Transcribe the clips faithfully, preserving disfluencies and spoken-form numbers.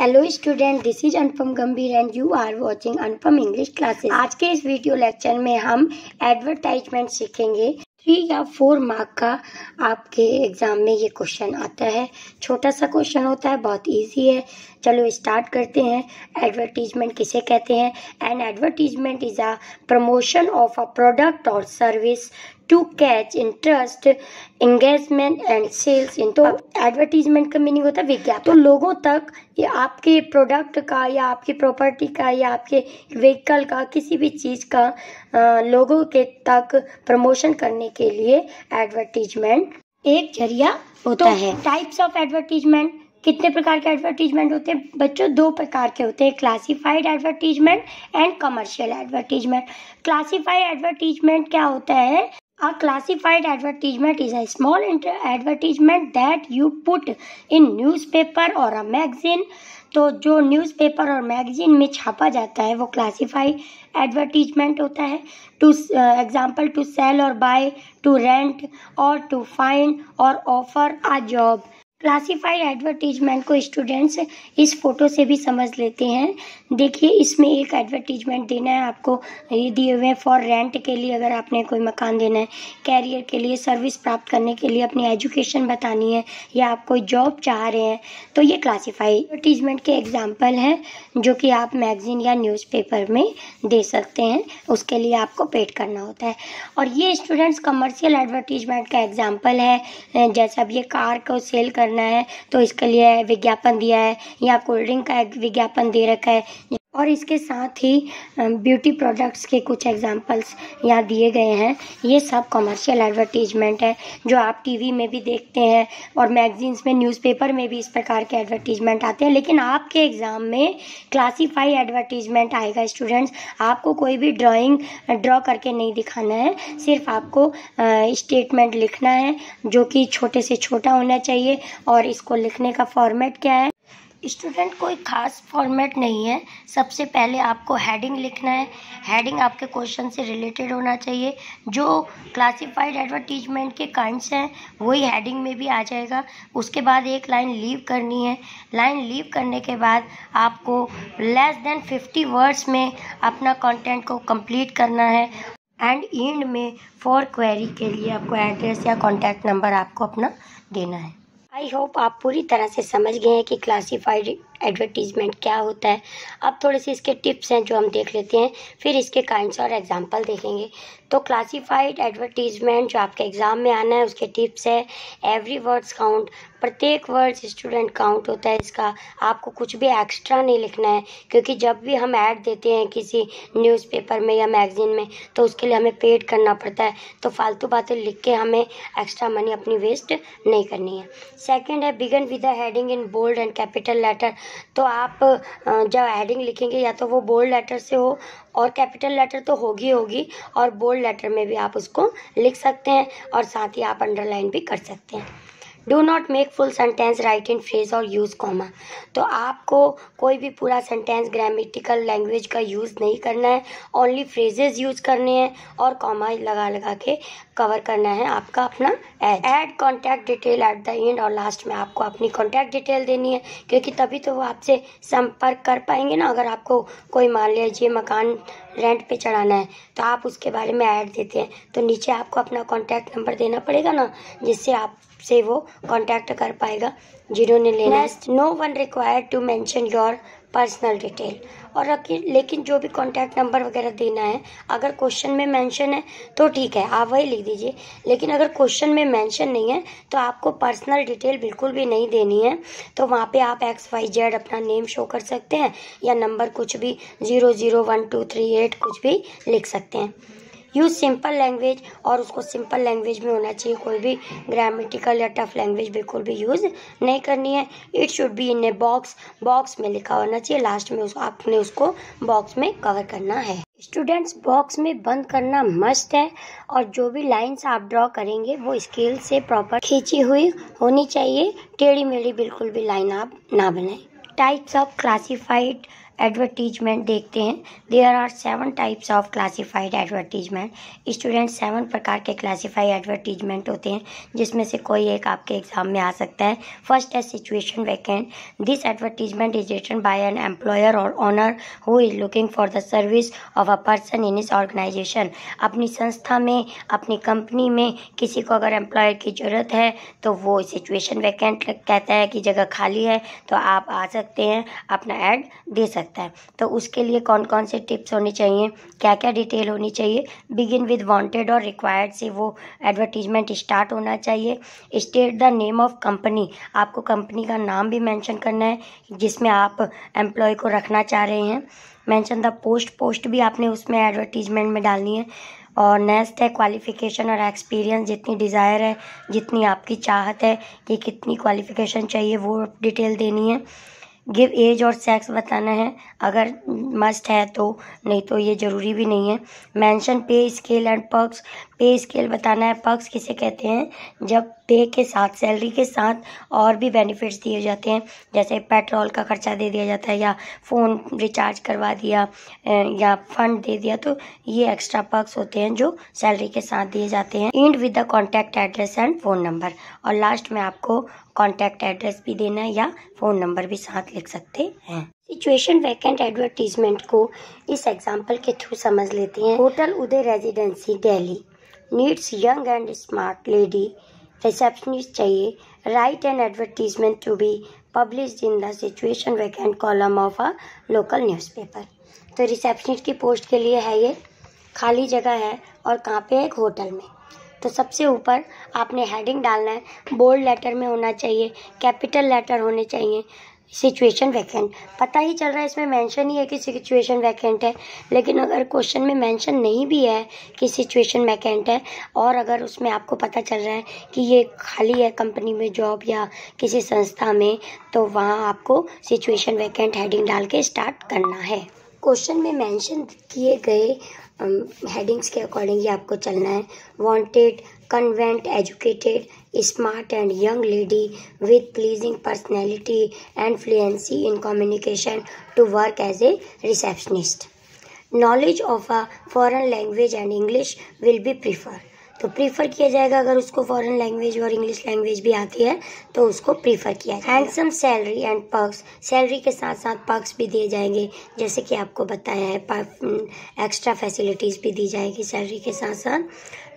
Hello student, this is Anupam Gambhir and you are watching Anupam English classes. आज के इस video lecture में हम एडवर्टाइजमेंट सीखेंगे। थ्री या फोर मार्क का आपके एग्जाम में ये क्वेश्चन आता है, छोटा सा क्वेश्चन होता है, बहुत इजी है। चलो स्टार्ट करते हैं। एडवर्टीजमेंट किसे कहते हैं? And advertisement is a promotion of a product और service to catch interest, engagement and sales. तो एडवर्टीजमेंट का मीनिंग होता है विज्ञापन। तो लोगों तक या आपके प्रोडक्ट का या आपकी प्रॉपर्टी का या आपके व्हीकल का, किसी भी चीज़ का आ, लोगों के तक प्रमोशन करने के लिए एडवर्टीजमेंट एक जरिया होता तो है। टाइप्स ऑफ एडवर्टीजमेंट, कितने प्रकार के एडवर्टीजमेंट होते हैं बच्चों? दो प्रकार के होते हैं, classified advertisement and commercial advertisement. Classified advertisement क्या होता है? A classified advertisement is a small advertisement that you put in newspaper or a magazine. तो जो न्यूज़पेपर और मैगजीन में छापा जाता है वो क्लासिफाइड एडवर्टीजमेंट होता है। टू एग्जांपल, टू सेल और बाय, टू रेंट और टू फाइंड और offer a job. Classified advertisement को स्टूडेंट्स इस फोटो से भी समझ लेते हैं। देखिए, इसमें एक एडवर्टीजमेंट देना है आपको, ये दिए हुए हैं फॉर रेंट के लिए, अगर आपने कोई मकान देना है, कैरियर के लिए, सर्विस प्राप्त करने के लिए, अपनी एजुकेशन बतानी है या आप कोई जॉब चाह रहे हैं, तो ये क्लासिफाइड एडवर्टीजमेंट के एग्जाम्पल हैं जो कि आप मैगजीन या न्यूज़पेपर में दे सकते हैं। उसके लिए आपको पेड करना होता है। और ये स्टूडेंट्स कमर्शियल एडवर्टीजमेंट का एग्जाम्पल है। जैसे अब ये कार को सेल करना है तो इसके लिए विज्ञापन दिया है, या कोल्ड ड्रिंक का विज्ञापन दे रखा है। और इसके साथ ही ब्यूटी प्रोडक्ट्स के कुछ एग्जांपल्स यहाँ दिए गए हैं। ये सब कमर्शियल एडवर्टीजमेंट है जो आप टीवी में भी देखते हैं और मैगजीन्स में, न्यूज़पेपर में भी इस प्रकार के एडवर्टीजमेंट आते हैं। लेकिन आपके एग्ज़ाम में क्लासिफाइड एडवर्टीजमेंट आएगा। स्टूडेंट्स, आपको कोई भी ड्राइंग ड्रॉ करके नहीं दिखाना है, सिर्फ आपको स्टेटमेंट लिखना है जो कि छोटे से छोटा होना चाहिए। और इसको लिखने का फॉर्मेट क्या है? स्टूडेंट, कोई खास फॉर्मेट नहीं है। सबसे पहले आपको हेडिंग लिखना है। हेडिंग आपके क्वेश्चन से रिलेटेड होना चाहिए। जो क्लासिफाइड एडवर्टीजमेंट के काइंड्स हैं वही हेडिंग में भी आ जाएगा। उसके बाद एक लाइन लीव करनी है। लाइन लीव करने के बाद आपको लेस देन फिफ्टी वर्ड्स में अपना कंटेंट को कंप्लीट करना है। एंड एंड में फॉर क्वेरी के लिए आपको एड्रेस या कॉन्टैक्ट नंबर आपको अपना देना है। आई होप आप पूरी तरह से समझ गए हैं कि क्लासिफाइड एडवर्टीजमेंट क्या होता है। अब थोड़े से इसके टिप्स हैं जो हम देख लेते हैं, फिर इसके काइंड्स और एग्जांपल देखेंगे। तो क्लासिफाइड एडवर्टीजमेंट जो आपके एग्ज़ाम में आना है उसके टिप्स है। एवरी वर्ड्स काउंट, प्रत्येक वर्ड्स स्टूडेंट काउंट होता है इसका। आपको कुछ भी एक्स्ट्रा नहीं लिखना है, क्योंकि जब भी हम ऐड देते हैं किसी न्यूज़पेपर में या मैगजीन में तो उसके लिए हमें पेड करना पड़ता है। तो फालतू बातें लिख के हमें एक्स्ट्रा मनी अपनी वेस्ट नहीं करनी है। सेकेंड है, begin with the heading in bold and capital letter. तो आप जब हेडिंग लिखेंगे या तो वो बोल्ड लेटर से हो, और कैपिटल लेटर तो होगी होगी, और बोल्ड लेटर में भी आप उसको लिख सकते हैं, और साथ ही आप अंडरलाइन भी कर सकते हैं। Do not make full sentence, write in phrase और यूज़ कॉमा। तो आपको कोई भी पूरा सेंटेंस ग्रामेटिकल लैंग्वेज का यूज़ नहीं करना है, ओनली फ्रेजेस यूज़ करने हैं और कॉमा लगा लगा के कवर करना है आपका अपना ad. Add contact detail at the end, और लास्ट में आपको अपनी कॉन्टैक्ट डिटेल देनी है, क्योंकि तभी तो वो आपसे संपर्क कर पाएंगे ना। अगर आपको कोई, मान लीजिए, मकान रेंट पे चढ़ाना है तो आप उसके बारे में ऐड देते हैं, तो नीचे आपको अपना कॉन्टैक्ट नंबर देना पड़ेगा ना, जिससे आपसे वो कॉन्टैक्ट कर पाएगा जिन्होंने लेना है। Next, no one required to mention your personal detail. और लेकिन जो भी कॉन्टैक्ट नंबर वगैरह देना है, अगर क्वेश्चन में मेंशन है तो ठीक है, आप वही लिख दीजिए। लेकिन अगर क्वेश्चन में मेंशन नहीं है तो आपको पर्सनल डिटेल बिल्कुल भी नहीं देनी है। तो वहाँ पे आप एक्स वाई जेड अपना नेम शो कर सकते हैं, या नंबर कुछ भी zero zero one two three eight कुछ भी लिख सकते हैं। यूज़ सिंपल लैंग्वेज, और उसको सिंपल लैंग्वेज में होना चाहिए। कोई भी ग्रामेटिकल या टफ लैंग्वेज बिल्कुल भी यूज़ नहीं करनी है। It should be in a box, box में लिखा होना चाहिए। लास्ट में उस, आपने उसको बॉक्स में कवर करना है। स्टूडेंट्स, बॉक्स में बंद करना मस्ट है, और जो भी लाइंस आप ड्रॉ करेंगे वो स्केल से प्रॉपर खींची हुई होनी चाहिए। टेढ़ी मेढ़ी बिल्कुल भी लाइन आप ना बनाएं। टाइप्स ऑफ क्लासिफाइड एडवर्टीजमेंट देखते हैं. There are seven types of classified advertisement. Student seven प्रकार के क्लासिफाइड एडवर्टीजमेंट होते हैं जिसमें से कोई एक आपके एग्जाम में आ सकता है. फर्स्ट है situation vacant. This advertisement is written by an employer और owner who is looking for the service of a person in his organisation. अपनी संस्था में, अपनी कंपनी में किसी को अगर एम्प्लॉयर की ज़रूरत है तो वो सिचुएशन वैकेंट कहता है कि जगह खाली है तो आप आ सकते हैं, अपना ऐड दे सकता है. तो उसके लिए कौन कौन से टिप्स होने चाहिए, क्या क्या डिटेल होनी चाहिए. बिगिन विद वांटेड और रिक्वायर्ड से वो एडवर्टीजमेंट स्टार्ट होना चाहिए. State the name of company. आपको कंपनी का नाम भी मेंशन करना है जिसमें आप एम्प्लॉय को रखना चाह रहे हैं. Mention the post. पोस्ट भी आपने उसमें एडवर्टीजमेंट में डालनी है. और नेक्स्ट है क्वालिफ़िकेशन और एक्सपीरियंस. जितनी डिज़ायर है, जितनी आपकी चाहत है कि कितनी क्वालिफ़िकेशन चाहिए वो डिटेल देनी है. गिव एज और सेक्स बताना है अगर मस्ट है तो, नहीं तो ये ज़रूरी भी नहीं है. Mention pay scale and perks. Pay scale बताना है. पर्क्स किसे कहते हैं, जब पे के साथ, सैलरी के साथ और भी बेनिफिट्स दिए जाते हैं, जैसे पेट्रोल का खर्चा दे दिया जाता है या फ़ोन रिचार्ज करवा दिया या फंड दे दिया, तो ये एक्स्ट्रा पर्क्स होते हैं जो सैलरी के साथ दिए जाते हैं. And with the contact address and phone number. और लास्ट में आपको कॉन्टैक्ट एड्रेस भी देना है या फ़ोन नंबर भी साथ लिख सकते हैं. सिचुएशन वैकेंट एडवर्टीजमेंट को इस एग्जाम्पल के थ्रू समझ लेते हैं. Hotel Uday residency Delhi needs young and smart lady receptionist चाहिए. Write an advertisement to be published in the situation vacant column of a local newspaper. तो रिसेप्शनिस्ट की पोस्ट के लिए है, ये खाली जगह है और कहाँ पे, एक होटल में. तो सबसे ऊपर आपने हेडिंग डालना है, बोल्ड लेटर में होना चाहिए, कैपिटल लेटर होने चाहिए. सिचुएशन वैकेंट पता ही चल रहा है, इसमें मेंशन ही है कि सिचुएशन वैकेंट है. लेकिन अगर क्वेश्चन में मेंशन नहीं भी है कि सिचुएशन वैकेंट है और अगर उसमें आपको पता चल रहा है कि ये खाली है कंपनी में जॉब या किसी संस्था में, तो वहाँ आपको सिचुएशन वैकेंट हेडिंग डाल के स्टार्ट करना है. क्वेश्चन में मेंशन किए गए हेडिंग्स के अकॉर्डिंग ही आपको चलना है. Wanted convent educated smart and young lady with pleasing personality and fluency in communication to work as a receptionist. Knowledge of a foreign language and English will be prefer. तो prefer किया जाएगा अगर उसको foreign language और English language भी आती है तो उसको प्रीफर किया जाएगा. Handsome salary and perks. Salary के साथ साथ पर्क्स भी दिए जाएंगे, जैसे कि आपको बताया है एक्स्ट्रा फैसिलिटीज़ भी दी जाएगी सैलरी के साथ साथ.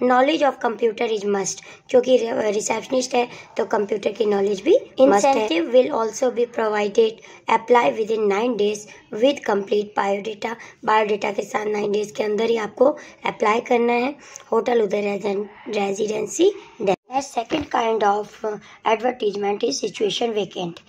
Knowledge of computer is must, क्योंकि रिसेप्शनिस्ट है तो कंप्यूटर की नॉलेज भी मस्ट है. Incentive will also be provided. Apply within nine days with complete biodata. Biodata के साथ नाइन डेज के अंदर ही आपको अप्लाई करना है. Hotel Uday residency residency. Second kind of advertisement is situation vacant.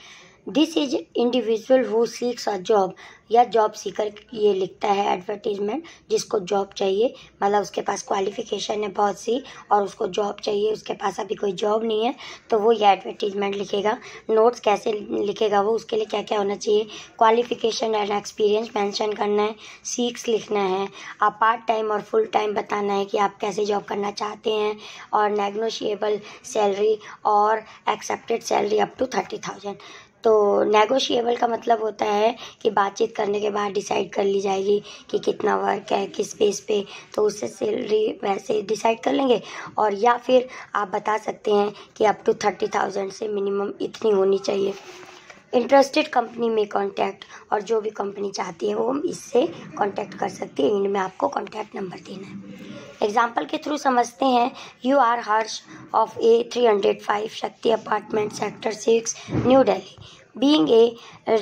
This is individual who seeks a job, या job seeker ये लिखता है एडवर्टीजमेंट, जिसको जॉब चाहिए, मतलब उसके पास क्वालिफिकेशन है बहुत सी और उसको जॉब चाहिए, उसके पास अभी कोई जॉब नहीं है, तो वो ये एडवर्टीजमेंट लिखेगा. नोट्स कैसे लिखेगा वो, उसके लिए क्या क्या होना चाहिए. क्वालिफिकेशन एंड एक्सपीरियंस मेंशन करना है, सीक्स लिखना है. आप पार्ट टाइम और फुल टाइम बताना है कि आप कैसे जॉब करना चाहते हैं. और नेगोशिएबल सैलरी और accepted salary up to thirty thousand. तो नेगोशिएबल का मतलब होता है कि बातचीत करने के बाद डिसाइड कर ली जाएगी कि कितना वर्क है, किस बेस पे, तो उससे सैलरी वैसे डिसाइड कर लेंगे. और या फिर आप बता सकते हैं कि अप टू थर्टी थाउजेंड से मिनिमम इतनी होनी चाहिए. इंटरेस्टेड कंपनी में कांटेक्ट, और जो भी कंपनी चाहती है वो इससे कांटेक्ट कर सकती है. एंड में आपको कांटेक्ट नंबर देना है. एग्जांपल के थ्रू समझते हैं. You are Harsh of A three hundred five Shakti apartment sector six New Delhi. Being a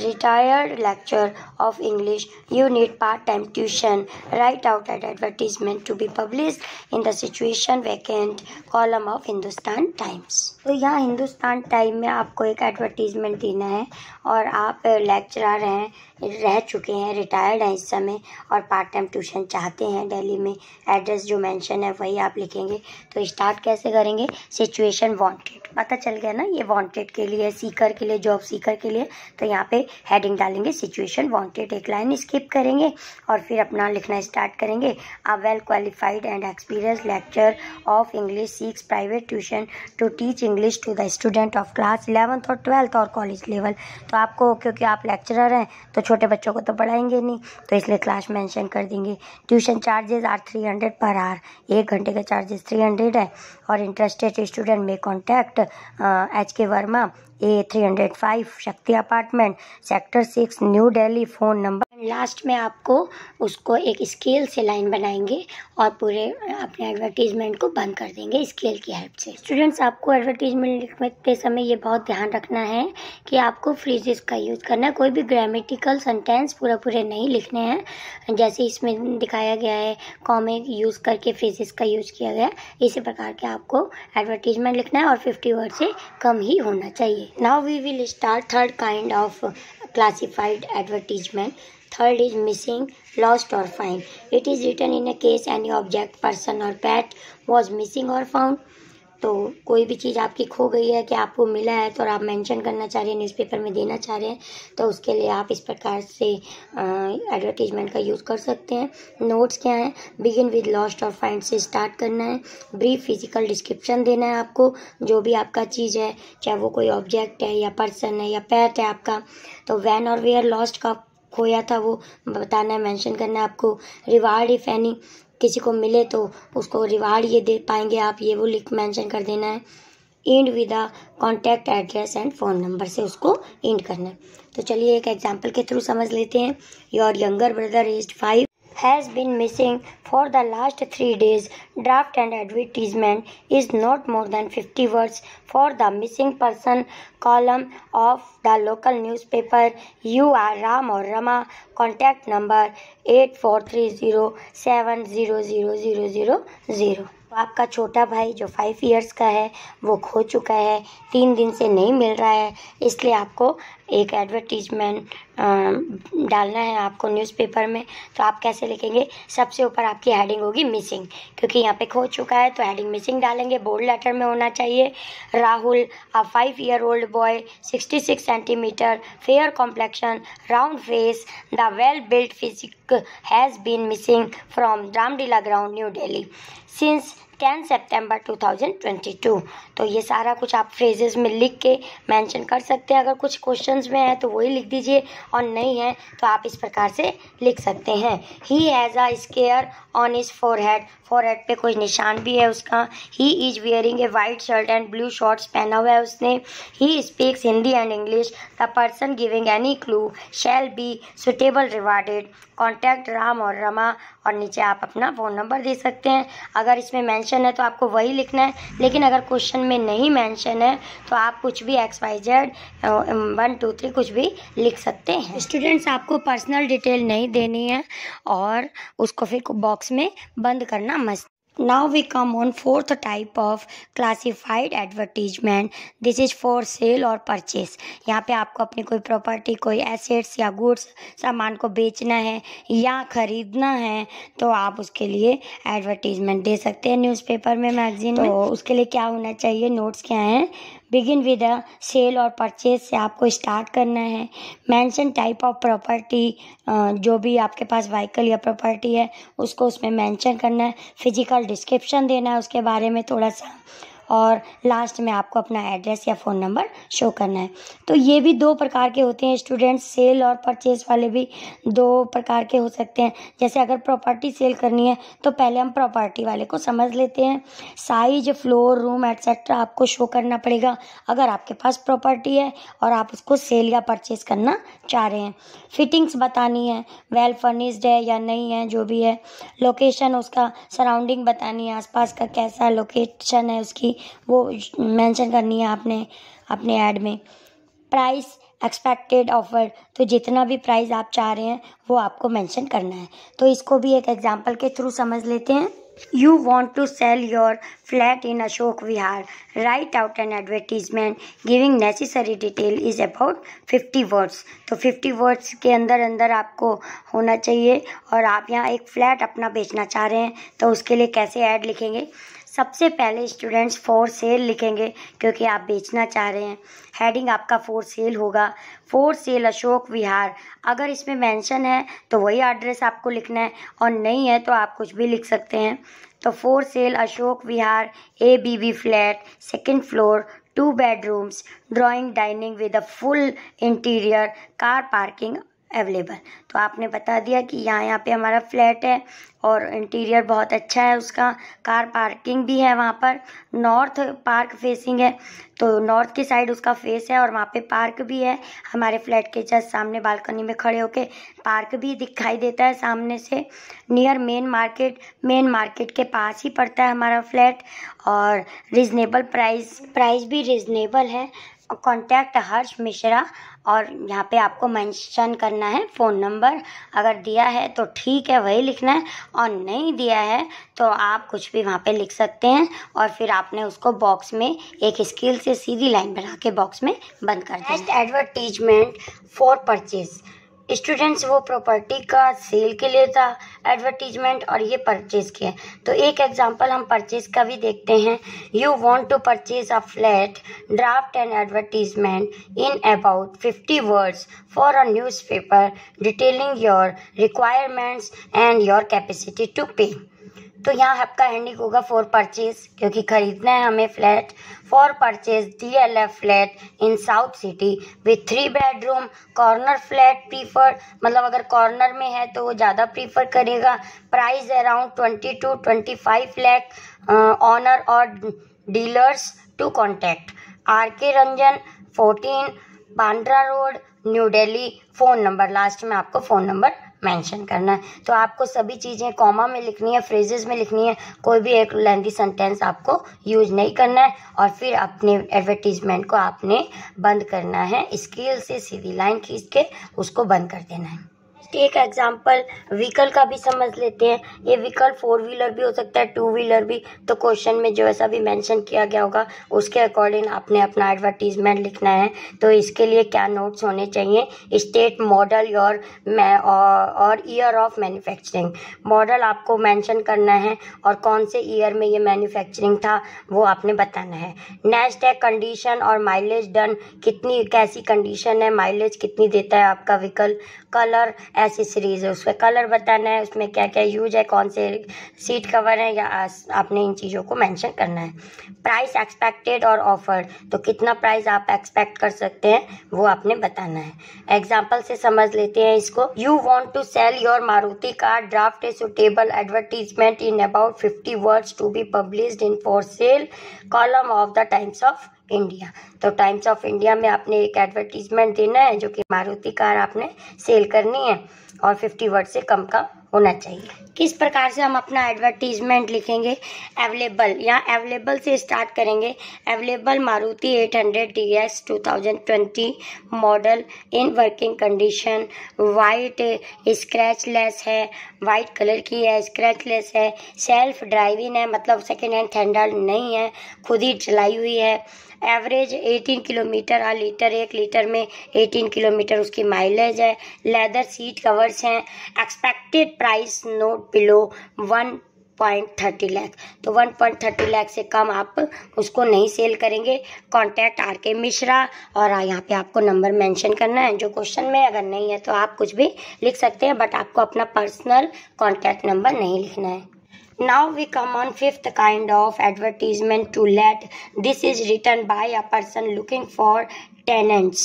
retired lecturer of English, you need part-time tuition. Write out an advertisement to be published in the situation vacant column of Hindustan Times. तो यहाँ Hindustan time में आपको एक advertisement देना है. और आप lecturer हैं, रह चुके हैं, रिटायर्ड हैं इस समय, और पार्ट टाइम ट्यूशन चाहते हैं दिल्ली में. एड्रेस जो मेंशन है वही आप लिखेंगे. तो स्टार्ट कैसे करेंगे, सिचुएशन वांटेड, पता चल गया ना, ये वांटेड के लिए, सीकर के लिए, जॉब सीकर के लिए, तो यहाँ पे हेडिंग डालेंगे सिचुएशन वांटेड, एक लाइन स्किप करेंगे और फिर अपना लिखना स्टार्ट करेंगे। A well qualified and experience lecture of English seeks private tuition to teach English to the student of class eleventh और ट्वेल्थ और कॉलेज लेवल। तो आपको, क्योंकि आप लेक्चरर हैं तो छोटे बच्चों को तो पढ़ाएंगे नहीं, तो इसलिए क्लास मेंशन कर देंगे। Tuition charges are three hundred per hour, एक घंटे के चार्जेस थ्री हंड्रेड है। और इंटरेस्टेड स्टूडेंट में contact H K Verma, A three hundred five Shakti apartment, sector six, New Delhi, phone number. Last में आपको उसको एक स्केल से लाइन बनाएंगे और पूरे अपने एडवर्टीजमेंट को बंद कर देंगे स्केल की हेल्प से। स्टूडेंट्स, आपको एडवर्टीजमेंट लिखते समय ये बहुत ध्यान रखना है कि आपको फ्रेजेस का यूज़ करना है, कोई भी ग्रामेटिकल सेंटेंस पूरा पूरे नहीं लिखने हैं। जैसे इसमें दिखाया गया है कॉमे यूज़ करके फ्रेजेस का यूज़ किया गया, इसी प्रकार के आपको एडवर्टीजमेंट लिखना है और फिफ्टी वर्ड से कम ही होना चाहिए। Now we will start third kind of classified advertisement. Third is missing, lost or found. It is written in a case any object, person or pet was missing or found. तो कोई भी चीज़ आपकी खो गई है कि आपको मिला है तो आप मेंशन करना चाह रहे हैं, न्यूज़पेपर में देना चाह रहे हैं, तो उसके लिए आप इस प्रकार से एडवर्टीजमेंट का यूज़ कर सकते हैं। नोट्स क्या हैं? बिगिन विद लॉस्ट और फाइंड से स्टार्ट करना है। ब्रीफ फिजिकल डिस्क्रिप्शन देना है आपको, जो भी आपका चीज़ है, चाहे वो कोई ऑब्जेक्ट है या पर्सन है या पैट है आपका। तो वैन और वेयर लॉस्ट का खोया था वो बताना है, मेंशन करना है आपको। रिवार्ड इफ एनी, किसी को मिले तो उसको रिवार्ड ये दे पाएंगे आप, ये वो लिख मेंशन कर देना है। End with a contact address and phone number से उसको एंड करना है। तो चलिए एक एग्जांपल के थ्रू समझ लेते हैं। Your younger brother age five has been missing for the last three days. Draft and advertisement is not more than fifty words for the missing person column of the local newspaper. You are Ram और Rama, contact number eight four three zero seven zero zero zero zero zero. आपका छोटा भाई जो five years का है वो खो चुका है, तीन दिन से नहीं मिल रहा है, इसलिए आपको एक एडवर्टीजमेंट डालना है आपको न्यूज़पेपर में। तो आप कैसे लिखेंगे? सबसे ऊपर आपकी हेडिंग होगी मिसिंग, क्योंकि यहाँ पे खो चुका है तो हेडिंग मिसिंग डालेंगे, बोल्ड लेटर में होना चाहिए। Rahul, a five year old boy, sixty six centimetre, fair complexion, round face, the well built physique has been missing from Ramlila ground, New Delhi, since ten September two thousand twenty two. तो ये सारा कुछ आप phrases में लिख के मेंशन कर सकते हैं। अगर कुछ क्वेश्चंस में है तो वही लिख दीजिए, और नहीं है तो आप इस प्रकार से लिख सकते हैं। He has a scar on his forehead, forehead पे कोई निशान भी है उसका। He is wearing a white shirt and blue shorts पहना हुआ है उसने। He speaks Hindi and English, the person giving any clue shall be suitable rewarded, contact Ram और रमा। और नीचे आप अपना फ़ोन नंबर दे सकते हैं। अगर इसमें मेंशन है तो आपको वही लिखना है, लेकिन अगर क्वेश्चन में नहीं मेंशन है तो आप कुछ भी X Y Z one two three कुछ भी लिख सकते हैं। स्टूडेंट्स, आपको पर्सनल डिटेल नहीं देनी है और उसको फिर बॉक्स में बंद करना मस्त। Now we come on fourth type of classified advertisement. This is for sale or purchase. यहाँ पे आपको अपनी कोई प्रॉपर्टी, कोई एसेट्स या गुड्स, सामान को बेचना है या ख़रीदना है, तो आप उसके लिए एडवर्टीजमेंट दे सकते हैं न्यूज़पेपर में, मैगजीन में। तो उसके लिए क्या होना चाहिए? नोट्स क्या हैं? बिगिन विद अ सेल और परचेज से आपको स्टार्ट करना है। मेंशन टाइप ऑफ प्रॉपर्टी, जो भी आपके पास व्हीकल या प्रॉपर्टी है उसको उसमें मेंशन करना है। फिजिकल डिस्क्रिप्शन देना है उसके बारे में थोड़ा सा, और लास्ट में आपको अपना एड्रेस या फ़ोन नंबर शो करना है। तो ये भी दो प्रकार के होते हैं स्टूडेंट्स, सेल और परचेज वाले भी दो प्रकार के हो सकते हैं। जैसे अगर प्रॉपर्टी सेल करनी है तो पहले हम प्रॉपर्टी वाले को समझ लेते हैं। साइज, फ्लोर, रूम एट्सेट्रा आपको शो करना पड़ेगा अगर आपके पास प्रॉपर्टी है और आप उसको सेल या परचेज करना चाह रहे हैं। फिटिंग्स बतानी है, वेल फर्निश्ड है या नहीं है, जो भी है। लोकेशन, उसका सराउंडिंग बतानी है, आसपास का कैसा लोकेशन है उसकी, वो मेंशन करनी है आपने अपने ऐड में। प्राइस, एक्सपेक्टेड ऑफर, तो जितना भी प्राइस आप चाह रहे हैं वो आपको मेंशन करना है। तो इसको भी एक एग्जांपल के थ्रू समझ लेते हैं। You want to sell your flat in Ashok Vihar. Write out an advertisement giving necessary detail is about fifty words. तो fifty words के अंदर अंदर आपको होना चाहिए। और आप यहाँ एक फ्लैट अपना बेचना चाह रहे हैं तो उसके लिए कैसे ऐड लिखेंगे? सबसे पहले स्टूडेंट्स फॉर सेल लिखेंगे क्योंकि आप बेचना चाह रहे हैं। हेडिंग आपका फॉर सेल होगा, फॉर सेल अशोक विहार। अगर इसमें मेंशन है तो वही एड्रेस आपको लिखना है और नहीं है तो आप कुछ भी लिख सकते हैं। तो for sale Ashok Vihar A B B flat second floor two bedrooms drawing dining with a full interior car parking available. तो आपने बता दिया कि यहाँ यहाँ पे हमारा फ्लैट है और इंटीरियर बहुत अच्छा है उसका, कार पार्किंग भी है वहाँ पर। नॉर्थ पार्क फेसिंग है तो नॉर्थ की साइड उसका फेस है और वहाँ पे पार्क भी है। हमारे फ्लैट के जस्ट सामने बालकनी में खड़े होके पार्क भी दिखाई देता है सामने से। Near main market, main market के पास ही पड़ता है हमारा फ्लैट और रिजनेबल प्राइस, प्राइस भी रिजनेबल है। कॉन्टैक्ट हर्ष मिश्रा, और यहाँ पे आपको मेंशन करना है फ़ोन नंबर। अगर दिया है तो ठीक है वही लिखना है और नहीं दिया है तो आप कुछ भी वहाँ पे लिख सकते हैं। और फिर आपने उसको बॉक्स में एक स्केल से सीधी लाइन बना के बॉक्स में बंद कर देना। Next advertisement for purchase. Students वो प्रॉपर्टी का सेल के लिए था एडवर्टीजमेंट और ये परचेज के है। तो एक एग्जांपल हम परचेज का भी देखते हैं। You want to purchase a flat, draft an advertisement in about fifty words for a newspaper detailing your requirements and your capacity to pay. तो यहाँ आपका हैंडिंग होगा फॉर परचेज क्योंकि खरीदना है हमें flat. For purchase DLF flat in south city with three bedroom corner flat prefer, मतलब अगर कॉर्नर में है तो वो ज़्यादा प्रीफर करेगा। Price around twenty two twenty five lakh. Owner और dealers to contact R K Ranjan fourteen Bandra road New Delhi. Phone number, last में आपको फ़ोन नंबर मेंशन करना है। तो आपको सभी चीज़ें कॉमा में लिखनी है, फ्रेजेस में लिखनी है, कोई भी एक लेंथी सेंटेंस आपको यूज नहीं करना है। और फिर अपने एडवर्टीजमेंट को आपने बंद करना है, स्केल से सीधी लाइन खींच के उसको बंद कर देना है। एक एग्जांपल व्हीकल का भी समझ लेते हैं। ये व्हीकल फोर व्हीलर भी हो सकता है, टू व्हीलर भी। तो क्वेश्चन में जो ऐसा भी मेंशन किया गया होगा उसके अकॉर्डिंग आपने अपना एडवर्टीजमेंट लिखना है। तो इसके लिए क्या नोट्स होने चाहिए? स्टेट, मॉडल और और ईयर ऑफ मैन्युफैक्चरिंग। मॉडल आपको मेंशन करना है और कौन से ईयर में ये मैन्युफैक्चरिंग था वो आपने बताना है। नेक्स्ट है कंडीशन और माइलेज डन, कितनी कैसी कंडीशन है, माइलेज कितनी देता है आपका व्हीकल। कलर एसेसरीज है, उसमें कलर बताना है, उसमें क्या क्या यूज है, कौन से सीट कवर है, या आपने इन चीज़ों को मेंशन करना है। प्राइस एक्सपेक्टेड और ऑफर्ड, तो कितना प्राइस आप एक्सपेक्ट कर सकते हैं वो आपने बताना है। एग्जांपल से समझ लेते हैं इसको। You want to sell your Maruti car, draft a suitable advertisement in about fifty words to be published in for sale column of the Times of India. तो टाइम्स ऑफ इंडिया में आपने एक एडवर्टीजमेंट देना है जो कि मारुति कार आपने cell करनी है और फिफ्टी वर्ड से कम का होना चाहिए। किस प्रकार से हम अपना एडवर्टीजमेंट लिखेंगे? अवेलेबल, यहाँ अवेलेबल से स्टार्ट करेंगे। Available Maruti eight hundred DX two thousand twenty model in working condition, white scratchless है, वाइट कलर की है, स्क्रैचलेस है, सेल्फ ड्राइविंग है, मतलब सेकेंड हैंड हैंडल नहीं है, खुद ही चलाई हुई है। एवरेज अठारह किलोमीटर आ लीटर, एक लीटर में अठारह किलोमीटर उसकी माइलेज है। लेदर सीट कवर्स हैं। Expected price not below one point thirty lakh, तो वन पॉइंट थर्टी लाख से कम आप उसको नहीं सेल करेंगे। कॉन्टैक्ट आर के मिश्रा, और यहाँ पे आपको नंबर मेंशन करना है जो क्वेश्चन में, अगर नहीं है तो आप कुछ भी लिख सकते हैं बट आपको अपना पर्सनल कॉन्टैक्ट नंबर नहीं लिखना है। Now we come on fifth kind of advertisement to let. This is written by a person looking for tenants